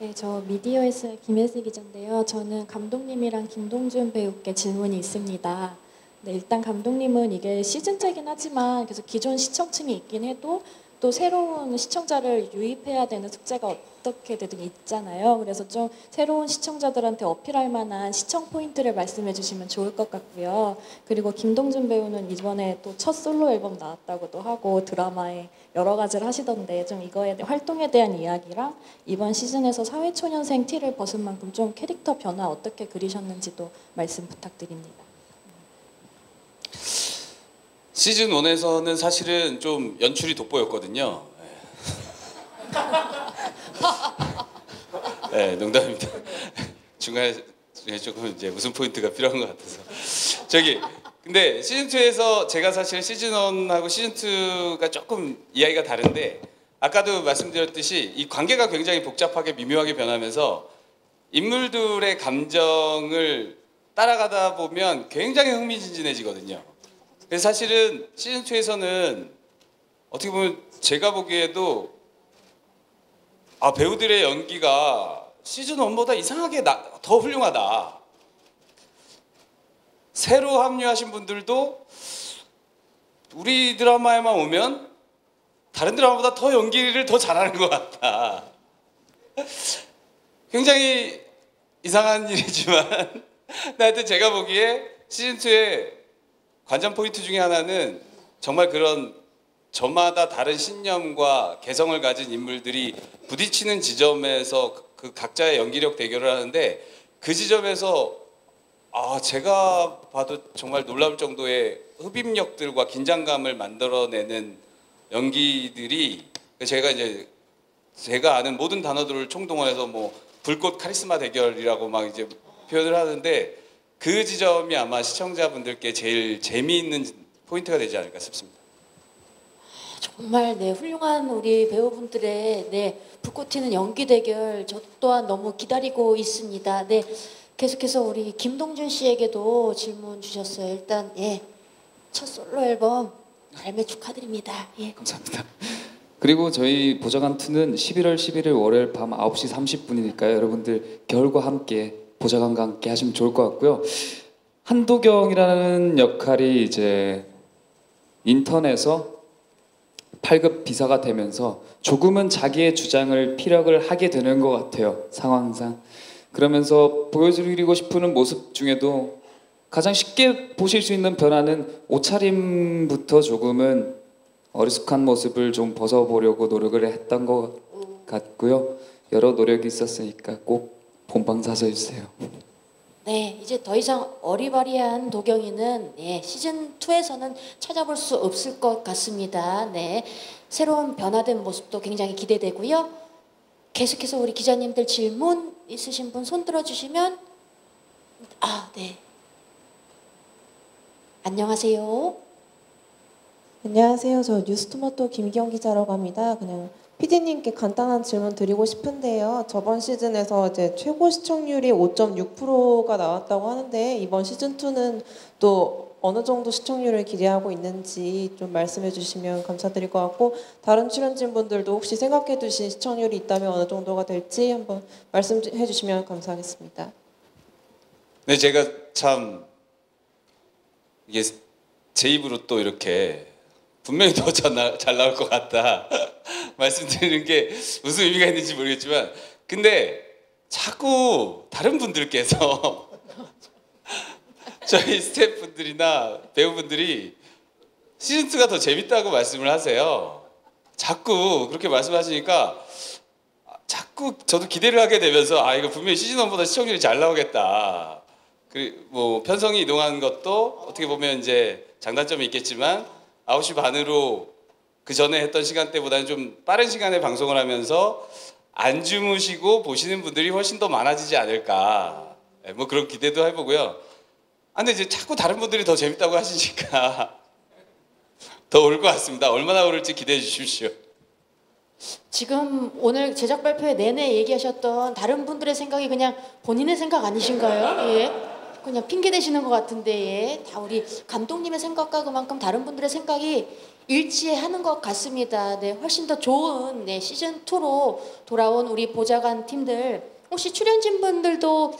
네, 저 미디어에서의 김혜슬 기자인데요. 저는 감독님이랑 김동준 배우께 질문이 있습니다. 네, 일단 감독님은 이게 시즌이긴 하지만 계속 기존 시청층이 있긴 해도 또 새로운 시청자를 유입해야 되는 숙제가 어떻게 되든 있잖아요. 그래서 좀 새로운 시청자들한테 어필할 만한 시청 포인트를 말씀해 주시면 좋을 것 같고요. 그리고 김동준 배우는 이번에 또 첫 솔로 앨범 나왔다고도 하고 드라마에 여러 가지를 하시던데 좀 이거에 활동에 대한 이야기랑 이번 시즌에서 사회초년생 티를 벗은 만큼 좀 캐릭터 변화 어떻게 그리셨는지도 말씀 부탁드립니다. 시즌일에서는 사실은 좀 연출이 돋보였거든요. 네, 농담입니다. 중간에 조금 이제 무슨 포인트가 필요한 것 같아서. 저기, 근데 시즌이에서 제가 사실 시즌일하고 시즌이가 조금 이야기가 다른데, 아까도 말씀드렸듯이 이 관계가 굉장히 복잡하게 미묘하게 변하면서 인물들의 감정을 따라가다 보면 굉장히 흥미진진해지거든요. 그래서 사실은 시즌이에서는 어떻게 보면 제가 보기에도 아 배우들의 연기가 시즌일보다 이상하게 나, 더 훌륭하다. 새로 합류하신 분들도 우리 드라마에만 오면 다른 드라마보다 더 연기를 더 잘하는 것 같다. 굉장히 이상한 일이지만 하여튼 제가 보기에 시즌이의 관전 포인트 중에 하나는 정말 그런 저마다 다른 신념과 개성을 가진 인물들이 부딪히는 지점에서 그 각자의 연기력 대결을 하는데, 그 지점에서 아 제가 봐도 정말 놀라울 정도의 흡입력들과 긴장감을 만들어내는 연기들이, 제가 이제 제가 아는 모든 단어들을 총동원해서 뭐 불꽃 카리스마 대결이라고 막 이제 표현을 하는데, 그 지점이 아마 시청자분들께 제일 재미있는 포인트가 되지 않을까 싶습니다. 정말 네 훌륭한 우리 배우분들의 네 불꽃 튀는 연기 대결 저 또한 너무 기다리고 있습니다. 네 계속해서 우리 김동준 씨에게도 질문 주셨어요. 일단 예 첫 솔로 앨범 발매 축하드립니다. 예 감사합니다. 그리고 저희 보좌관 투는 십일월 십일일 월요일 밤 아홉시 삼십분이니까요. 여러분들 결과 함께 보좌관과 함께 하시면 좋을 것 같고요. 한도경이라는 역할이 이제 인턴에서 팔급 비서가 되면서 조금은 자기의 주장을 피력을 하게 되는 것 같아요, 상황상. 그러면서 보여드리고 싶은 모습 중에도 가장 쉽게 보실 수 있는 변화는 옷차림부터 조금은 어리숙한 모습을 좀 벗어보려고 노력을 했던 것 같고요. 여러 노력이 있었으니까 꼭 본방 사수해주세요. 네, 이제 더 이상 어리바리한 도경이는 예, 시즌이에서는 찾아볼 수 없을 것 같습니다. 네, 새로운 변화된 모습도 굉장히 기대되고요. 계속해서 우리 기자님들 질문 있으신 분 손 들어주시면. 아, 네. 안녕하세요. 안녕하세요. 저 뉴스토마토 김기영 기자라고 합니다. 그냥 피디님께 간단한 질문 드리고 싶은데요. 저번 시즌에서 이제 최고 시청률이 오점육 퍼센트가 나왔다고 하는데 이번 시즌이는 또 어느 정도 시청률을 기대하고 있는지 좀 말씀해 주시면 감사드릴 것 같고, 다른 출연진 분들도 혹시 생각해 두신 시청률이 있다면 어느 정도가 될지 한번 말씀해 주시면 감사하겠습니다. 네, 제가 참 이게 제 입으로 또 이렇게 분명히 더 잘 나올 것 같다 말씀드리는 게 무슨 의미가 있는지 모르겠지만, 근데 자꾸 다른 분들께서 저희 스태프분들이나 배우분들이 시즌이가 더 재밌다고 말씀을 하세요. 자꾸 그렇게 말씀하시니까 자꾸 저도 기대를 하게 되면서 아 이거 분명히 시즌일보다 시청률이 잘 나오겠다. 그리고 뭐 편성이 이동한 것도 어떻게 보면 이제 장단점이 있겠지만 아홉시 반으로 그 전에 했던 시간대보다는 좀 빠른 시간에 방송을 하면서 안 주무시고 보시는 분들이 훨씬 더 많아지지 않을까. 뭐 그런 기대도 해보고요. 아, 근데 이제 자꾸 다른 분들이 더 재밌다고 하시니까 더 올 것 같습니다. 얼마나 오를지 기대해 주십시오. 지금 오늘 제작 발표회 내내 얘기하셨던 다른 분들의 생각이 그냥 본인의 생각 아니신가요? 예. 그냥 핑계 대시는 것 같은데, 예. 다 우리 감독님의 생각과 그만큼 다른 분들의 생각이 일치하는 것 같습니다. 네, 훨씬 더 좋은 네, 시즌이로 돌아온 우리 보좌관 팀들, 혹시 출연진 분들도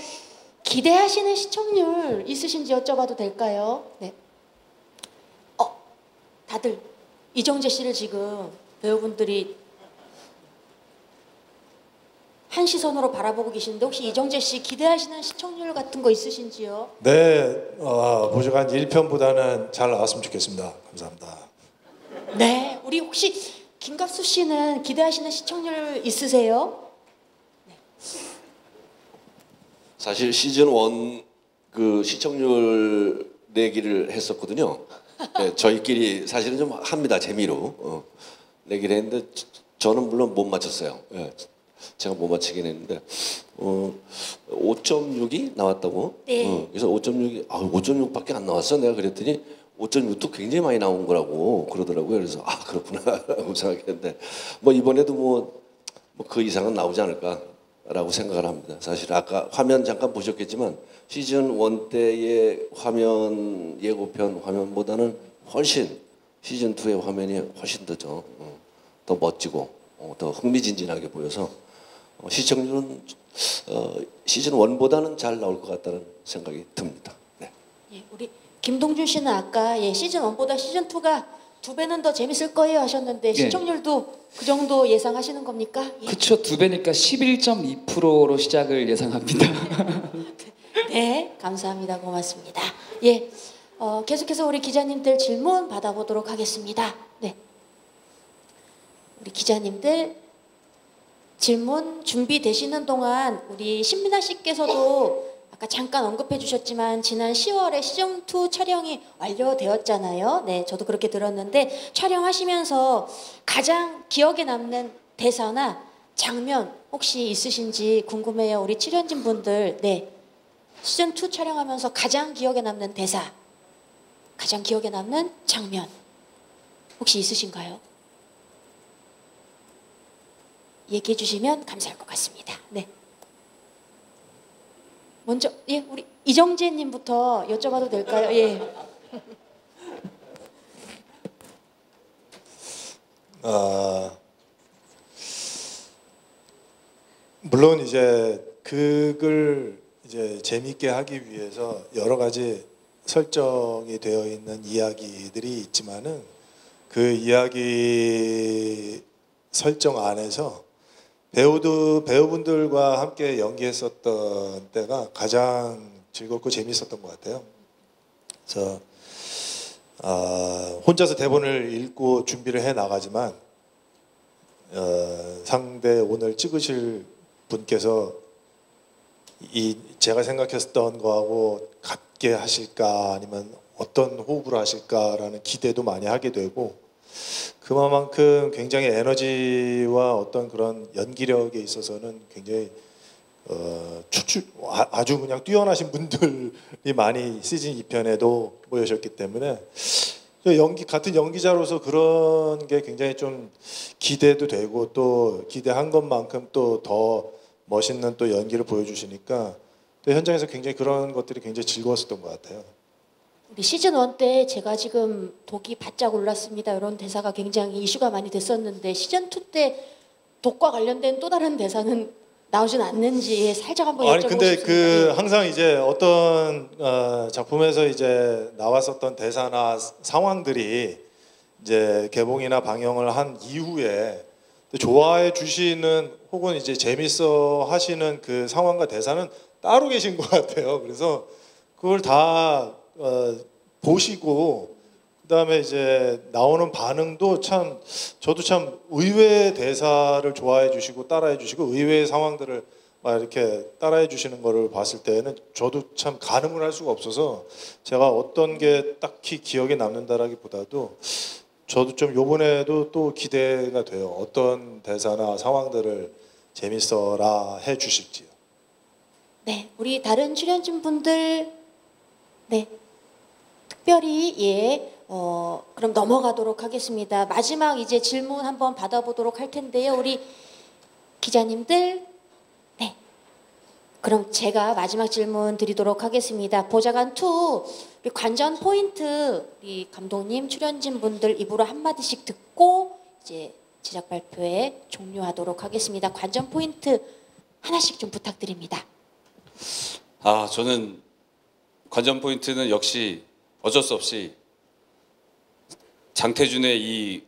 기대하시는 시청률 있으신지 여쭤봐도 될까요? 네. 어, 다들 이정재 씨를 지금 배우분들이 한 시선으로 바라보고 계시는데 혹시 이정재 씨 기대하시는 시청률 같은 거 있으신지요? 네, 어, 보좌관 일편보다는 잘 나왔으면 좋겠습니다. 감사합니다. 네, 우리 혹시 김갑수 씨는 기대하시는 시청률 있으세요? 네. 사실 시즌일 그 시청률 내기를 했었거든요. 네, 저희끼리 사실은 좀 합니다. 재미로 어, 내기를 했는데 저는 물론 못 맞췄어요. 네. 제가 못 맞히긴 했는데 어, 오점육이 나왔다고? 네. 어, 그래서 오점육이 아, 오점육밖에 안 나왔어? 내가 그랬더니 오점육도 굉장히 많이 나온 거라고 그러더라고요. 그래서 아 그렇구나 라고 생각했는데 뭐 이번에도 뭐 그 이상은 나오지 않을까라고 생각을 합니다. 사실 아까 화면 잠깐 보셨겠지만 시즌일 때의 화면 예고편 화면보다는 훨씬 시즌이의 화면이 훨씬 더, 더, 더 멋지고 더 흥미진진하게 보여서 어, 시청률은 어, 시즌일보다는 잘 나올 것 같다는 생각이 듭니다. 네. 예, 우리 김동준 씨는 아까 예, 시즌 원보다 시즌 투가 두 배는 더 재밌을 거예요 하셨는데 시청률도 예. 그 정도 예상하시는 겁니까? 예. 그쵸, 두 배니까 십일 점 이 퍼센트로 시작을 예상합니다. 네, 감사합니다. 고맙습니다. 예, 어, 계속해서 우리 기자님들 질문 받아보도록 하겠습니다. 네, 우리 기자님들 질문 준비되시는 동안 우리 신민아 씨께서도 아까 잠깐 언급해 주셨지만 지난 시월에 시즌 투 촬영이 완료되었잖아요. 네, 저도 그렇게 들었는데 촬영하시면서 가장 기억에 남는 대사나 장면 혹시 있으신지 궁금해요. 우리 출연진 분들. 네, 시즌 투 촬영하면서 가장 기억에 남는 대사, 가장 기억에 남는 장면 혹시 있으신가요? 얘기해 주시면 감사할 것 같습니다. 네. 먼저 예, 우리 이정재 님부터 여쭤봐도 될까요? 예. 아, 물론 이제 극을 이제 재미있게 하기 위해서 여러 가지 설정이 되어 있는 이야기들이 있지만은 그 이야기 설정 안에서 배우도 배우분들과 함께 연기했었던 때가 가장 즐겁고 재미있었던 것 같아요. 그래서 어, 혼자서 대본을 읽고 준비를 해 나가지만 어, 상대 오늘 찍으실 분께서 이 제가 생각했던 거하고 같게 하실까 아니면 어떤 호흡으로 하실까라는 기대도 많이 하게 되고. 그만큼 굉장히 에너지와 어떤 그런 연기력에 있어서는 굉장히 어, 추출, 아주 그냥 뛰어나신 분들이 많이 시즌 이 편에도 모여셨기 때문에 연기, 같은 연기자로서 그런 게 굉장히 좀 기대도 되고 또 기대한 것만큼 또 더 멋있는 또 연기를 보여주시니까 또 현장에서 굉장히 그런 것들이 굉장히 즐거웠었던 것 같아요. 시즌 원 때 제가 지금 독이 바짝 올랐습니다 이런 대사가 굉장히 이슈가 많이 됐었는데 시즌 투 때 독과 관련된 또 다른 대사는 나오진 않는지 살짝 한번 여쭤보고 싶습니다. 아니 근데 그 항상 이제 어떤 어, 작품에서 이제 나왔었던 대사나 상황들이 이제 개봉이나 방영을 한 이후에 좋아해 주시는 혹은 이제 재밌어 하시는 그 상황과 대사는 따로 계신 것 같아요. 그래서 그걸 다 어, 보시고 그다음에 이제 나오는 반응도 참 저도 참 의외의 대사를 좋아해 주시고 따라해 주시고 의외의 상황들을 막 이렇게 따라해 주시는 거를 봤을 때는 저도 참 가늠을 할 수가 없어서 제가 어떤 게 딱히 기억에 남는다라기보다도 저도 좀 요번에도 또 기대가 돼요. 어떤 대사나 상황들을 재밌어라 해 주실지요. 네, 우리 다른 출연진 분들 네. 특별히 예, 어, 그럼 넘어가도록 하겠습니다. 마지막 이제 질문 한번 받아보도록 할 텐데요. 우리 기자님들, 네. 그럼 제가 마지막 질문 드리도록 하겠습니다. 보좌관 투 우리 관전 포인트 우리 감독님, 출연진 분들 입으로 한 마디씩 듣고 이제 제작 발표에 종료하도록 하겠습니다. 관전 포인트 하나씩 좀 부탁드립니다. 아, 저는. 관전 포인트는 역시 어쩔 수 없이 장태준의 이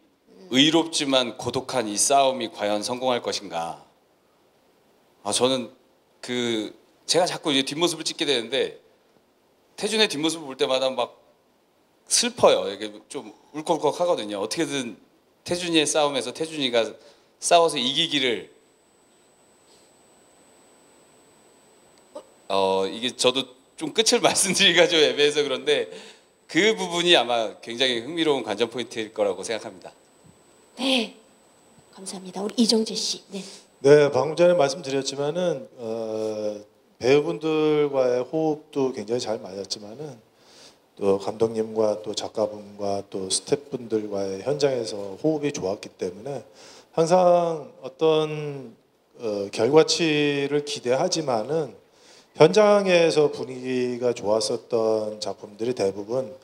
의롭지만 고독한 이 싸움이 과연 성공할 것인가. 아, 저는 그 제가 자꾸 이제 뒷모습을 찍게 되는데 태준의 뒷모습을 볼 때마다 막 슬퍼요. 이게 좀 울컥울컥 하거든요. 어떻게든 태준이의 싸움에서 태준이가 싸워서 이기기를. 어, 이게 저도 좀 끝을 말씀드리기가 좀 애매해서 그런데 그 부분이 아마 굉장히 흥미로운 관전 포인트일 거라고 생각합니다. 네, 감사합니다. 우리 이정재 씨. 네, 네 방금 전에 말씀드렸지만은 어, 배우분들과의 호흡도 굉장히 잘 맞았지만은 또 감독님과 또 작가분과 또 스태프분들과의 현장에서 호흡이 좋았기 때문에 항상 어떤 어, 결과치를 기대하지만은 현장에서 분위기가 좋았었던 작품들이 대부분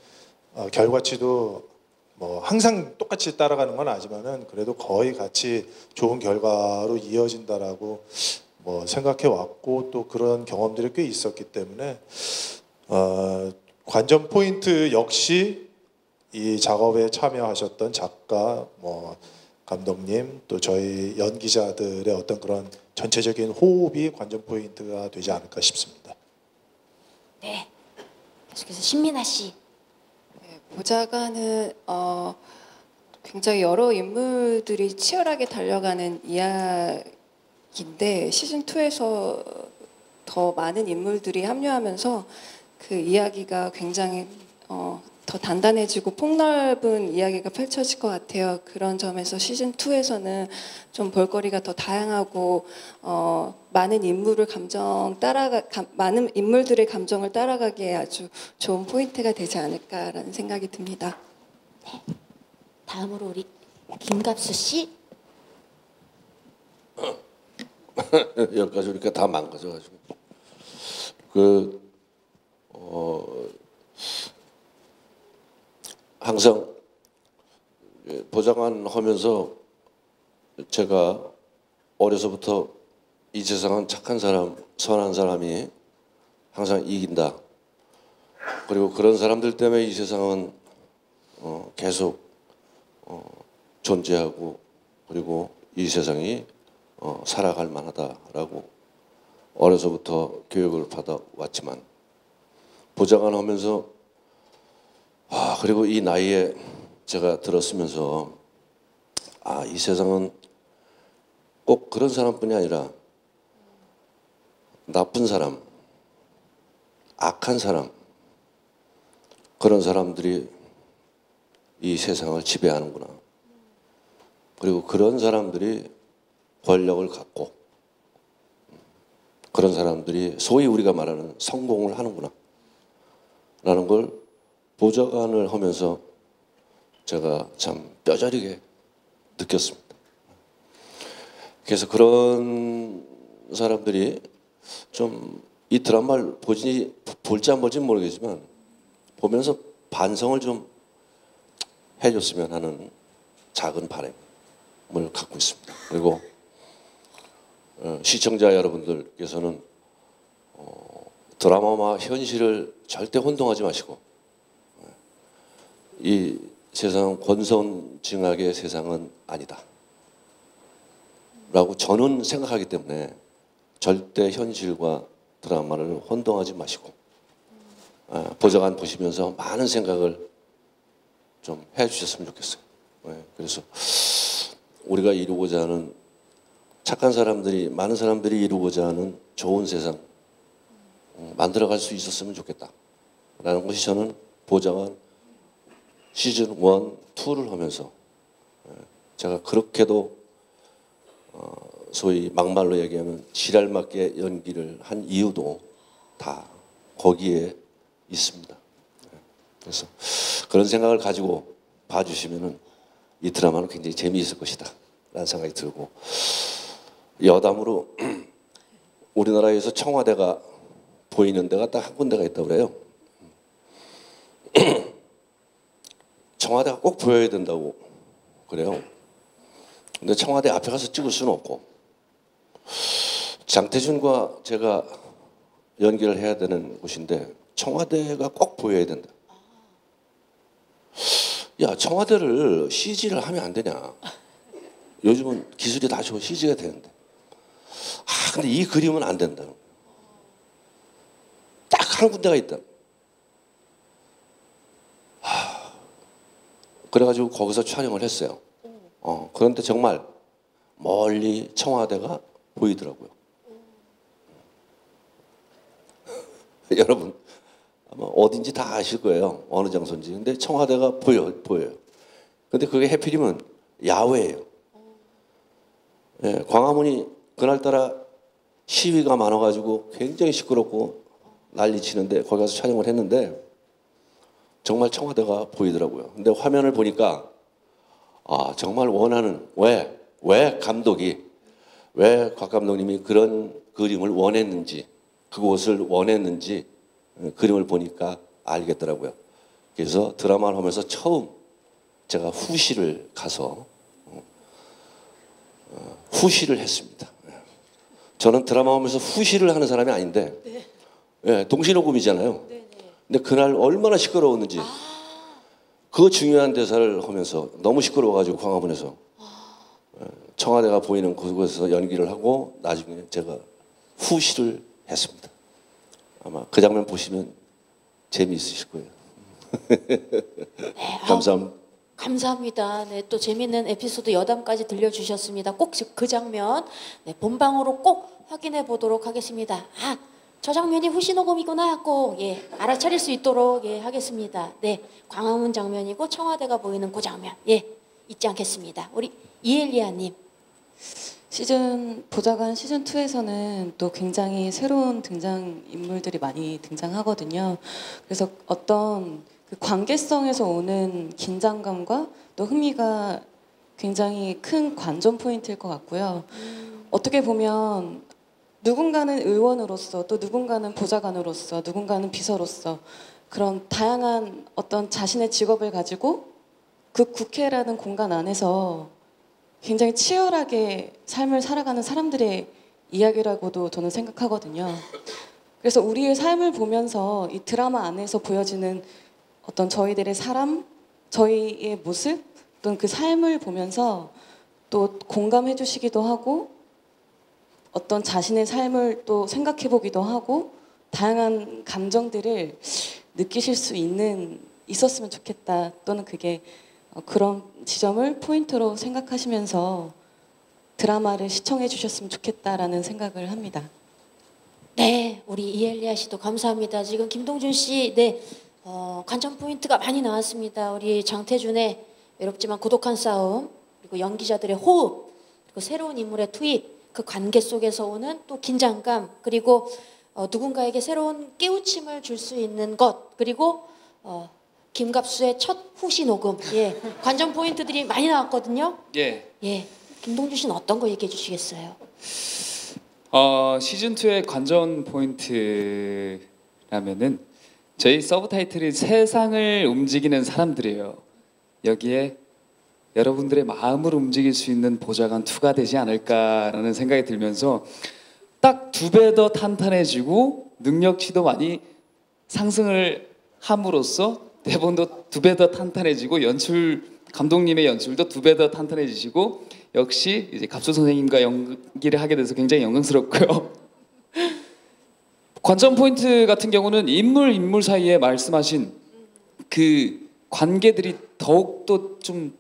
어, 결과치도 뭐 항상 똑같이 따라가는 건 아니지만은 그래도 거의 같이 좋은 결과로 이어진다라고 뭐 생각해 왔고 또 그런 경험들이 꽤 있었기 때문에 어, 관전 포인트 역시 이 작업에 참여하셨던 작가, 뭐 감독님, 또 저희 연기자들의 어떤 그런 전체적인 호흡이 관전 포인트가 되지 않을까 싶습니다. 네, 계속해서 신민아 씨. 네, 보좌관은 어, 굉장히 여러 인물들이 치열하게 달려가는 이야기인데 시즌이에서 더 많은 인물들이 합류하면서 그 이야기가 굉장히 어, 더 단단해지고 폭넓은 이야기가 펼쳐질 것 같아요. 그런 점에서 시즌이에서는 좀 볼거리가 더 다양하고 어, 많은 인물을 감정 따라가 감, 많은 인물들의 감정을 따라가기에 아주 좋은 포인트가 되지 않을까라는 생각이 듭니다. 네. 다음으로 우리 김갑수 씨. 여기까지 오니까 다 망가져가지고 그 어. 항상 보좌관 하면서 제가 어려서부터 이 세상은 착한 사람, 선한 사람이 항상 이긴다. 그리고 그런 사람들 때문에 이 세상은 어, 계속 어, 존재하고 그리고 이 세상이 어, 살아갈 만하다라고 어려서부터 교육을 받아왔지만 보좌관 하면서 아, 그리고 이 나이에 제가 들었으면서 아, 이 세상은 꼭 그런 사람뿐이 아니라 나쁜 사람, 악한 사람, 그런 사람들이 이 세상을 지배하는구나. 그리고 그런 사람들이 권력을 갖고 그런 사람들이 소위 우리가 말하는 성공을 하는구나 라는 걸 보좌관을 하면서 제가 참 뼈저리게 느꼈습니다. 그래서 그런 사람들이 좀 이 드라마를 보지, 볼지 안 볼지는 모르겠지만 보면서 반성을 좀 해줬으면 하는 작은 바람을 갖고 있습니다. 그리고 시청자 여러분들께서는 드라마와 현실을 절대 혼동하지 마시고 이 세상은 권선징악의 세상은 아니다 라고 저는 생각하기 때문에 절대 현실과 드라마를 혼동하지 마시고 보좌관 보시면서 많은 생각을 좀 해주셨으면 좋겠어요. 그래서 우리가 이루고자 하는 착한 사람들이 많은 사람들이 이루고자 하는 좋은 세상 만들어갈 수 있었으면 좋겠다 라는 것이 저는 보좌관 시즌 일, 이를 하면서 제가 그렇게도 소위 막말로 얘기하면 지랄맞게 연기를 한 이유도 다 거기에 있습니다. 그래서 그런 생각을 가지고 봐주시면 이 드라마는 굉장히 재미있을 것이다 라는 생각이 들고, 여담으로 우리나라에서 청와대가 보이는 데가 딱 한 군데가 있다고 그래요. 청와대가 꼭 보여야 된다고 그래요. 근데 청와대 앞에 가서 찍을 수는 없고 장태준과 제가 연기를 해야 되는 곳인데 청와대가 꼭 보여야 된다. 야, 청와대를 씨지를 하면 안 되냐. 요즘은 기술이 다 좋아 씨지가 되는데 아 근데 이 그림은 안 된다. 딱 한 군데가 있다. 그래가지고 거기서 촬영을 했어요. 어, 그런데 정말 멀리 청와대가 보이더라고요. 여러분 아마 어딘지 다 아실 거예요. 어느 장소인지. 근데 청와대가 보여, 보여요. 근데 그게 해필이면 야외예요. 예, 광화문이 그날따라 시위가 많아가지고 굉장히 시끄럽고 난리치는데 거기 가서 촬영을 했는데 정말 청와대가 보이더라고요. 근데 화면을 보니까 아 정말 원하는 왜, 왜 감독이 왜 곽 감독님이 그런 그림을 원했는지 그곳을 원했는지 그림을 보니까 알겠더라고요. 그래서 드라마를 하면서 처음 제가 후시를 가서 후시를 했습니다. 저는 드라마 하면서 후시를 하는 사람이 아닌데 네. 예, 동시녹음이잖아요. 네. 근데 그날 얼마나 시끄러웠는지. 아. 그 중요한 대사를 하면서 너무 시끄러워가지고 광화문에서. 아. 청와대가 보이는 곳에서 연기를 하고 나중에 제가 후시를 했습니다. 아마 그 장면 보시면 재미있으실 거예요. 감사합니다. 감사합니다. 네, 또 재미있는 에피소드 여담까지 들려주셨습니다. 꼭 그 장면 네, 본방으로 꼭 확인해 보도록 하겠습니다. 아, 저 장면이 후시 녹음이구나 꼭 예, 알아차릴 수 있도록 예, 하겠습니다. 네, 광화문 장면이고 청와대가 보이는 그 장면 예, 잊지 않겠습니다. 우리 이엘리야님. 시즌 보좌관 시즌 투에서는 또 굉장히 새로운 등장인물들이 많이 등장하거든요. 그래서 어떤 그 관계성에서 오는 긴장감과 또 흥미가 굉장히 큰 관전 포인트일 것 같고요. 음. 어떻게 보면 누군가는 의원으로서 또 누군가는 보좌관으로서 누군가는 비서로서 그런 다양한 어떤 자신의 직업을 가지고 그 국회라는 공간 안에서 굉장히 치열하게 삶을 살아가는 사람들의 이야기라고도 저는 생각하거든요. 그래서 우리의 삶을 보면서 이 드라마 안에서 보여지는 어떤 저희들의 사람, 저희의 모습, 어떤 그 삶을 보면서 또 공감해 주시기도 하고 어떤 자신의 삶을 또 생각해 보기도 하고 다양한 감정들을 느끼실 수 있는, 있었으면 좋겠다. 또는 그게 그런 지점을 포인트로 생각하시면서 드라마를 시청해 주셨으면 좋겠다라는 생각을 합니다. 네, 우리 이엘리야 씨도 감사합니다. 지금 김동준 씨, 네. 어, 관전 포인트가 많이 나왔습니다. 우리 장태준의 외롭지만 고독한 싸움, 그리고 연기자들의 호흡, 그리고 새로운 인물의 투입, 그 관계 속에서 오는 또 긴장감, 그리고 어, 누군가에게 새로운 깨우침을 줄 수 있는 것, 그리고 어, 김갑수의 첫 후시 녹음, 예, 관전 포인트들이 많이 나왔거든요. 예, 예, 김동준 씨는 어떤 거 얘기해 주시겠어요? 어, 시즌 투의 관전 포인트라면은 저희 서브 타이틀이 세상을 움직이는 사람들이에요. 여기에 여러분들의 마음을 움직일 수 있는 보좌관 이가 되지 않을까라는 생각이 들면서 딱 두 배 더 탄탄해지고 능력치도 많이 상승을 함으로써 대본도 두 배 더 탄탄해지고 연출 감독님의 연출도 두 배 더 탄탄해지시고 역시 이제 갑수 선생님과 연기를 하게 돼서 굉장히 영광스럽고요. 관전 포인트 같은 경우는 인물 인물 사이에 말씀하신 그 관계들이 더욱더 좀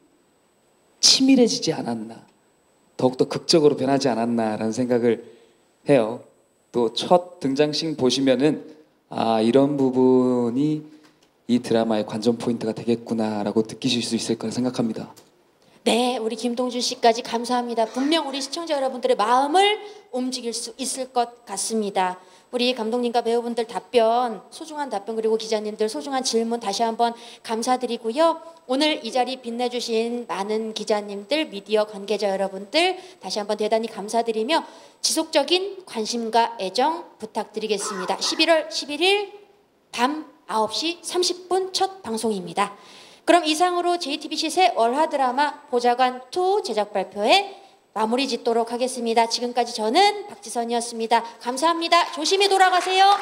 치밀해지지 않았나, 더욱더 극적으로 변하지 않았나라는 생각을 해요. 또 첫 등장씬 보시면은 아, 이런 부분이 이 드라마의 관전 포인트가 되겠구나라고 느끼실 수 있을 거라 생각합니다. 네, 우리 김동준 씨까지 감사합니다. 분명 우리 시청자 여러분들의 마음을 움직일 수 있을 것 같습니다. 우리 감독님과 배우분들 답변, 소중한 답변, 그리고 기자님들 소중한 질문 다시 한번 감사드리고요. 오늘 이 자리 빛내주신 많은 기자님들, 미디어 관계자 여러분들 다시 한번 대단히 감사드리며 지속적인 관심과 애정 부탁드리겠습니다. 십일월 십일일 밤 아홉시 삼십분 첫 방송입니다. 그럼 이상으로 제이티비씨 새 월화 드라마 보좌관 투 제작 발표회 마무리 짓도록 하겠습니다. 지금까지 저는 박지선이었습니다. 감사합니다. 조심히 돌아가세요.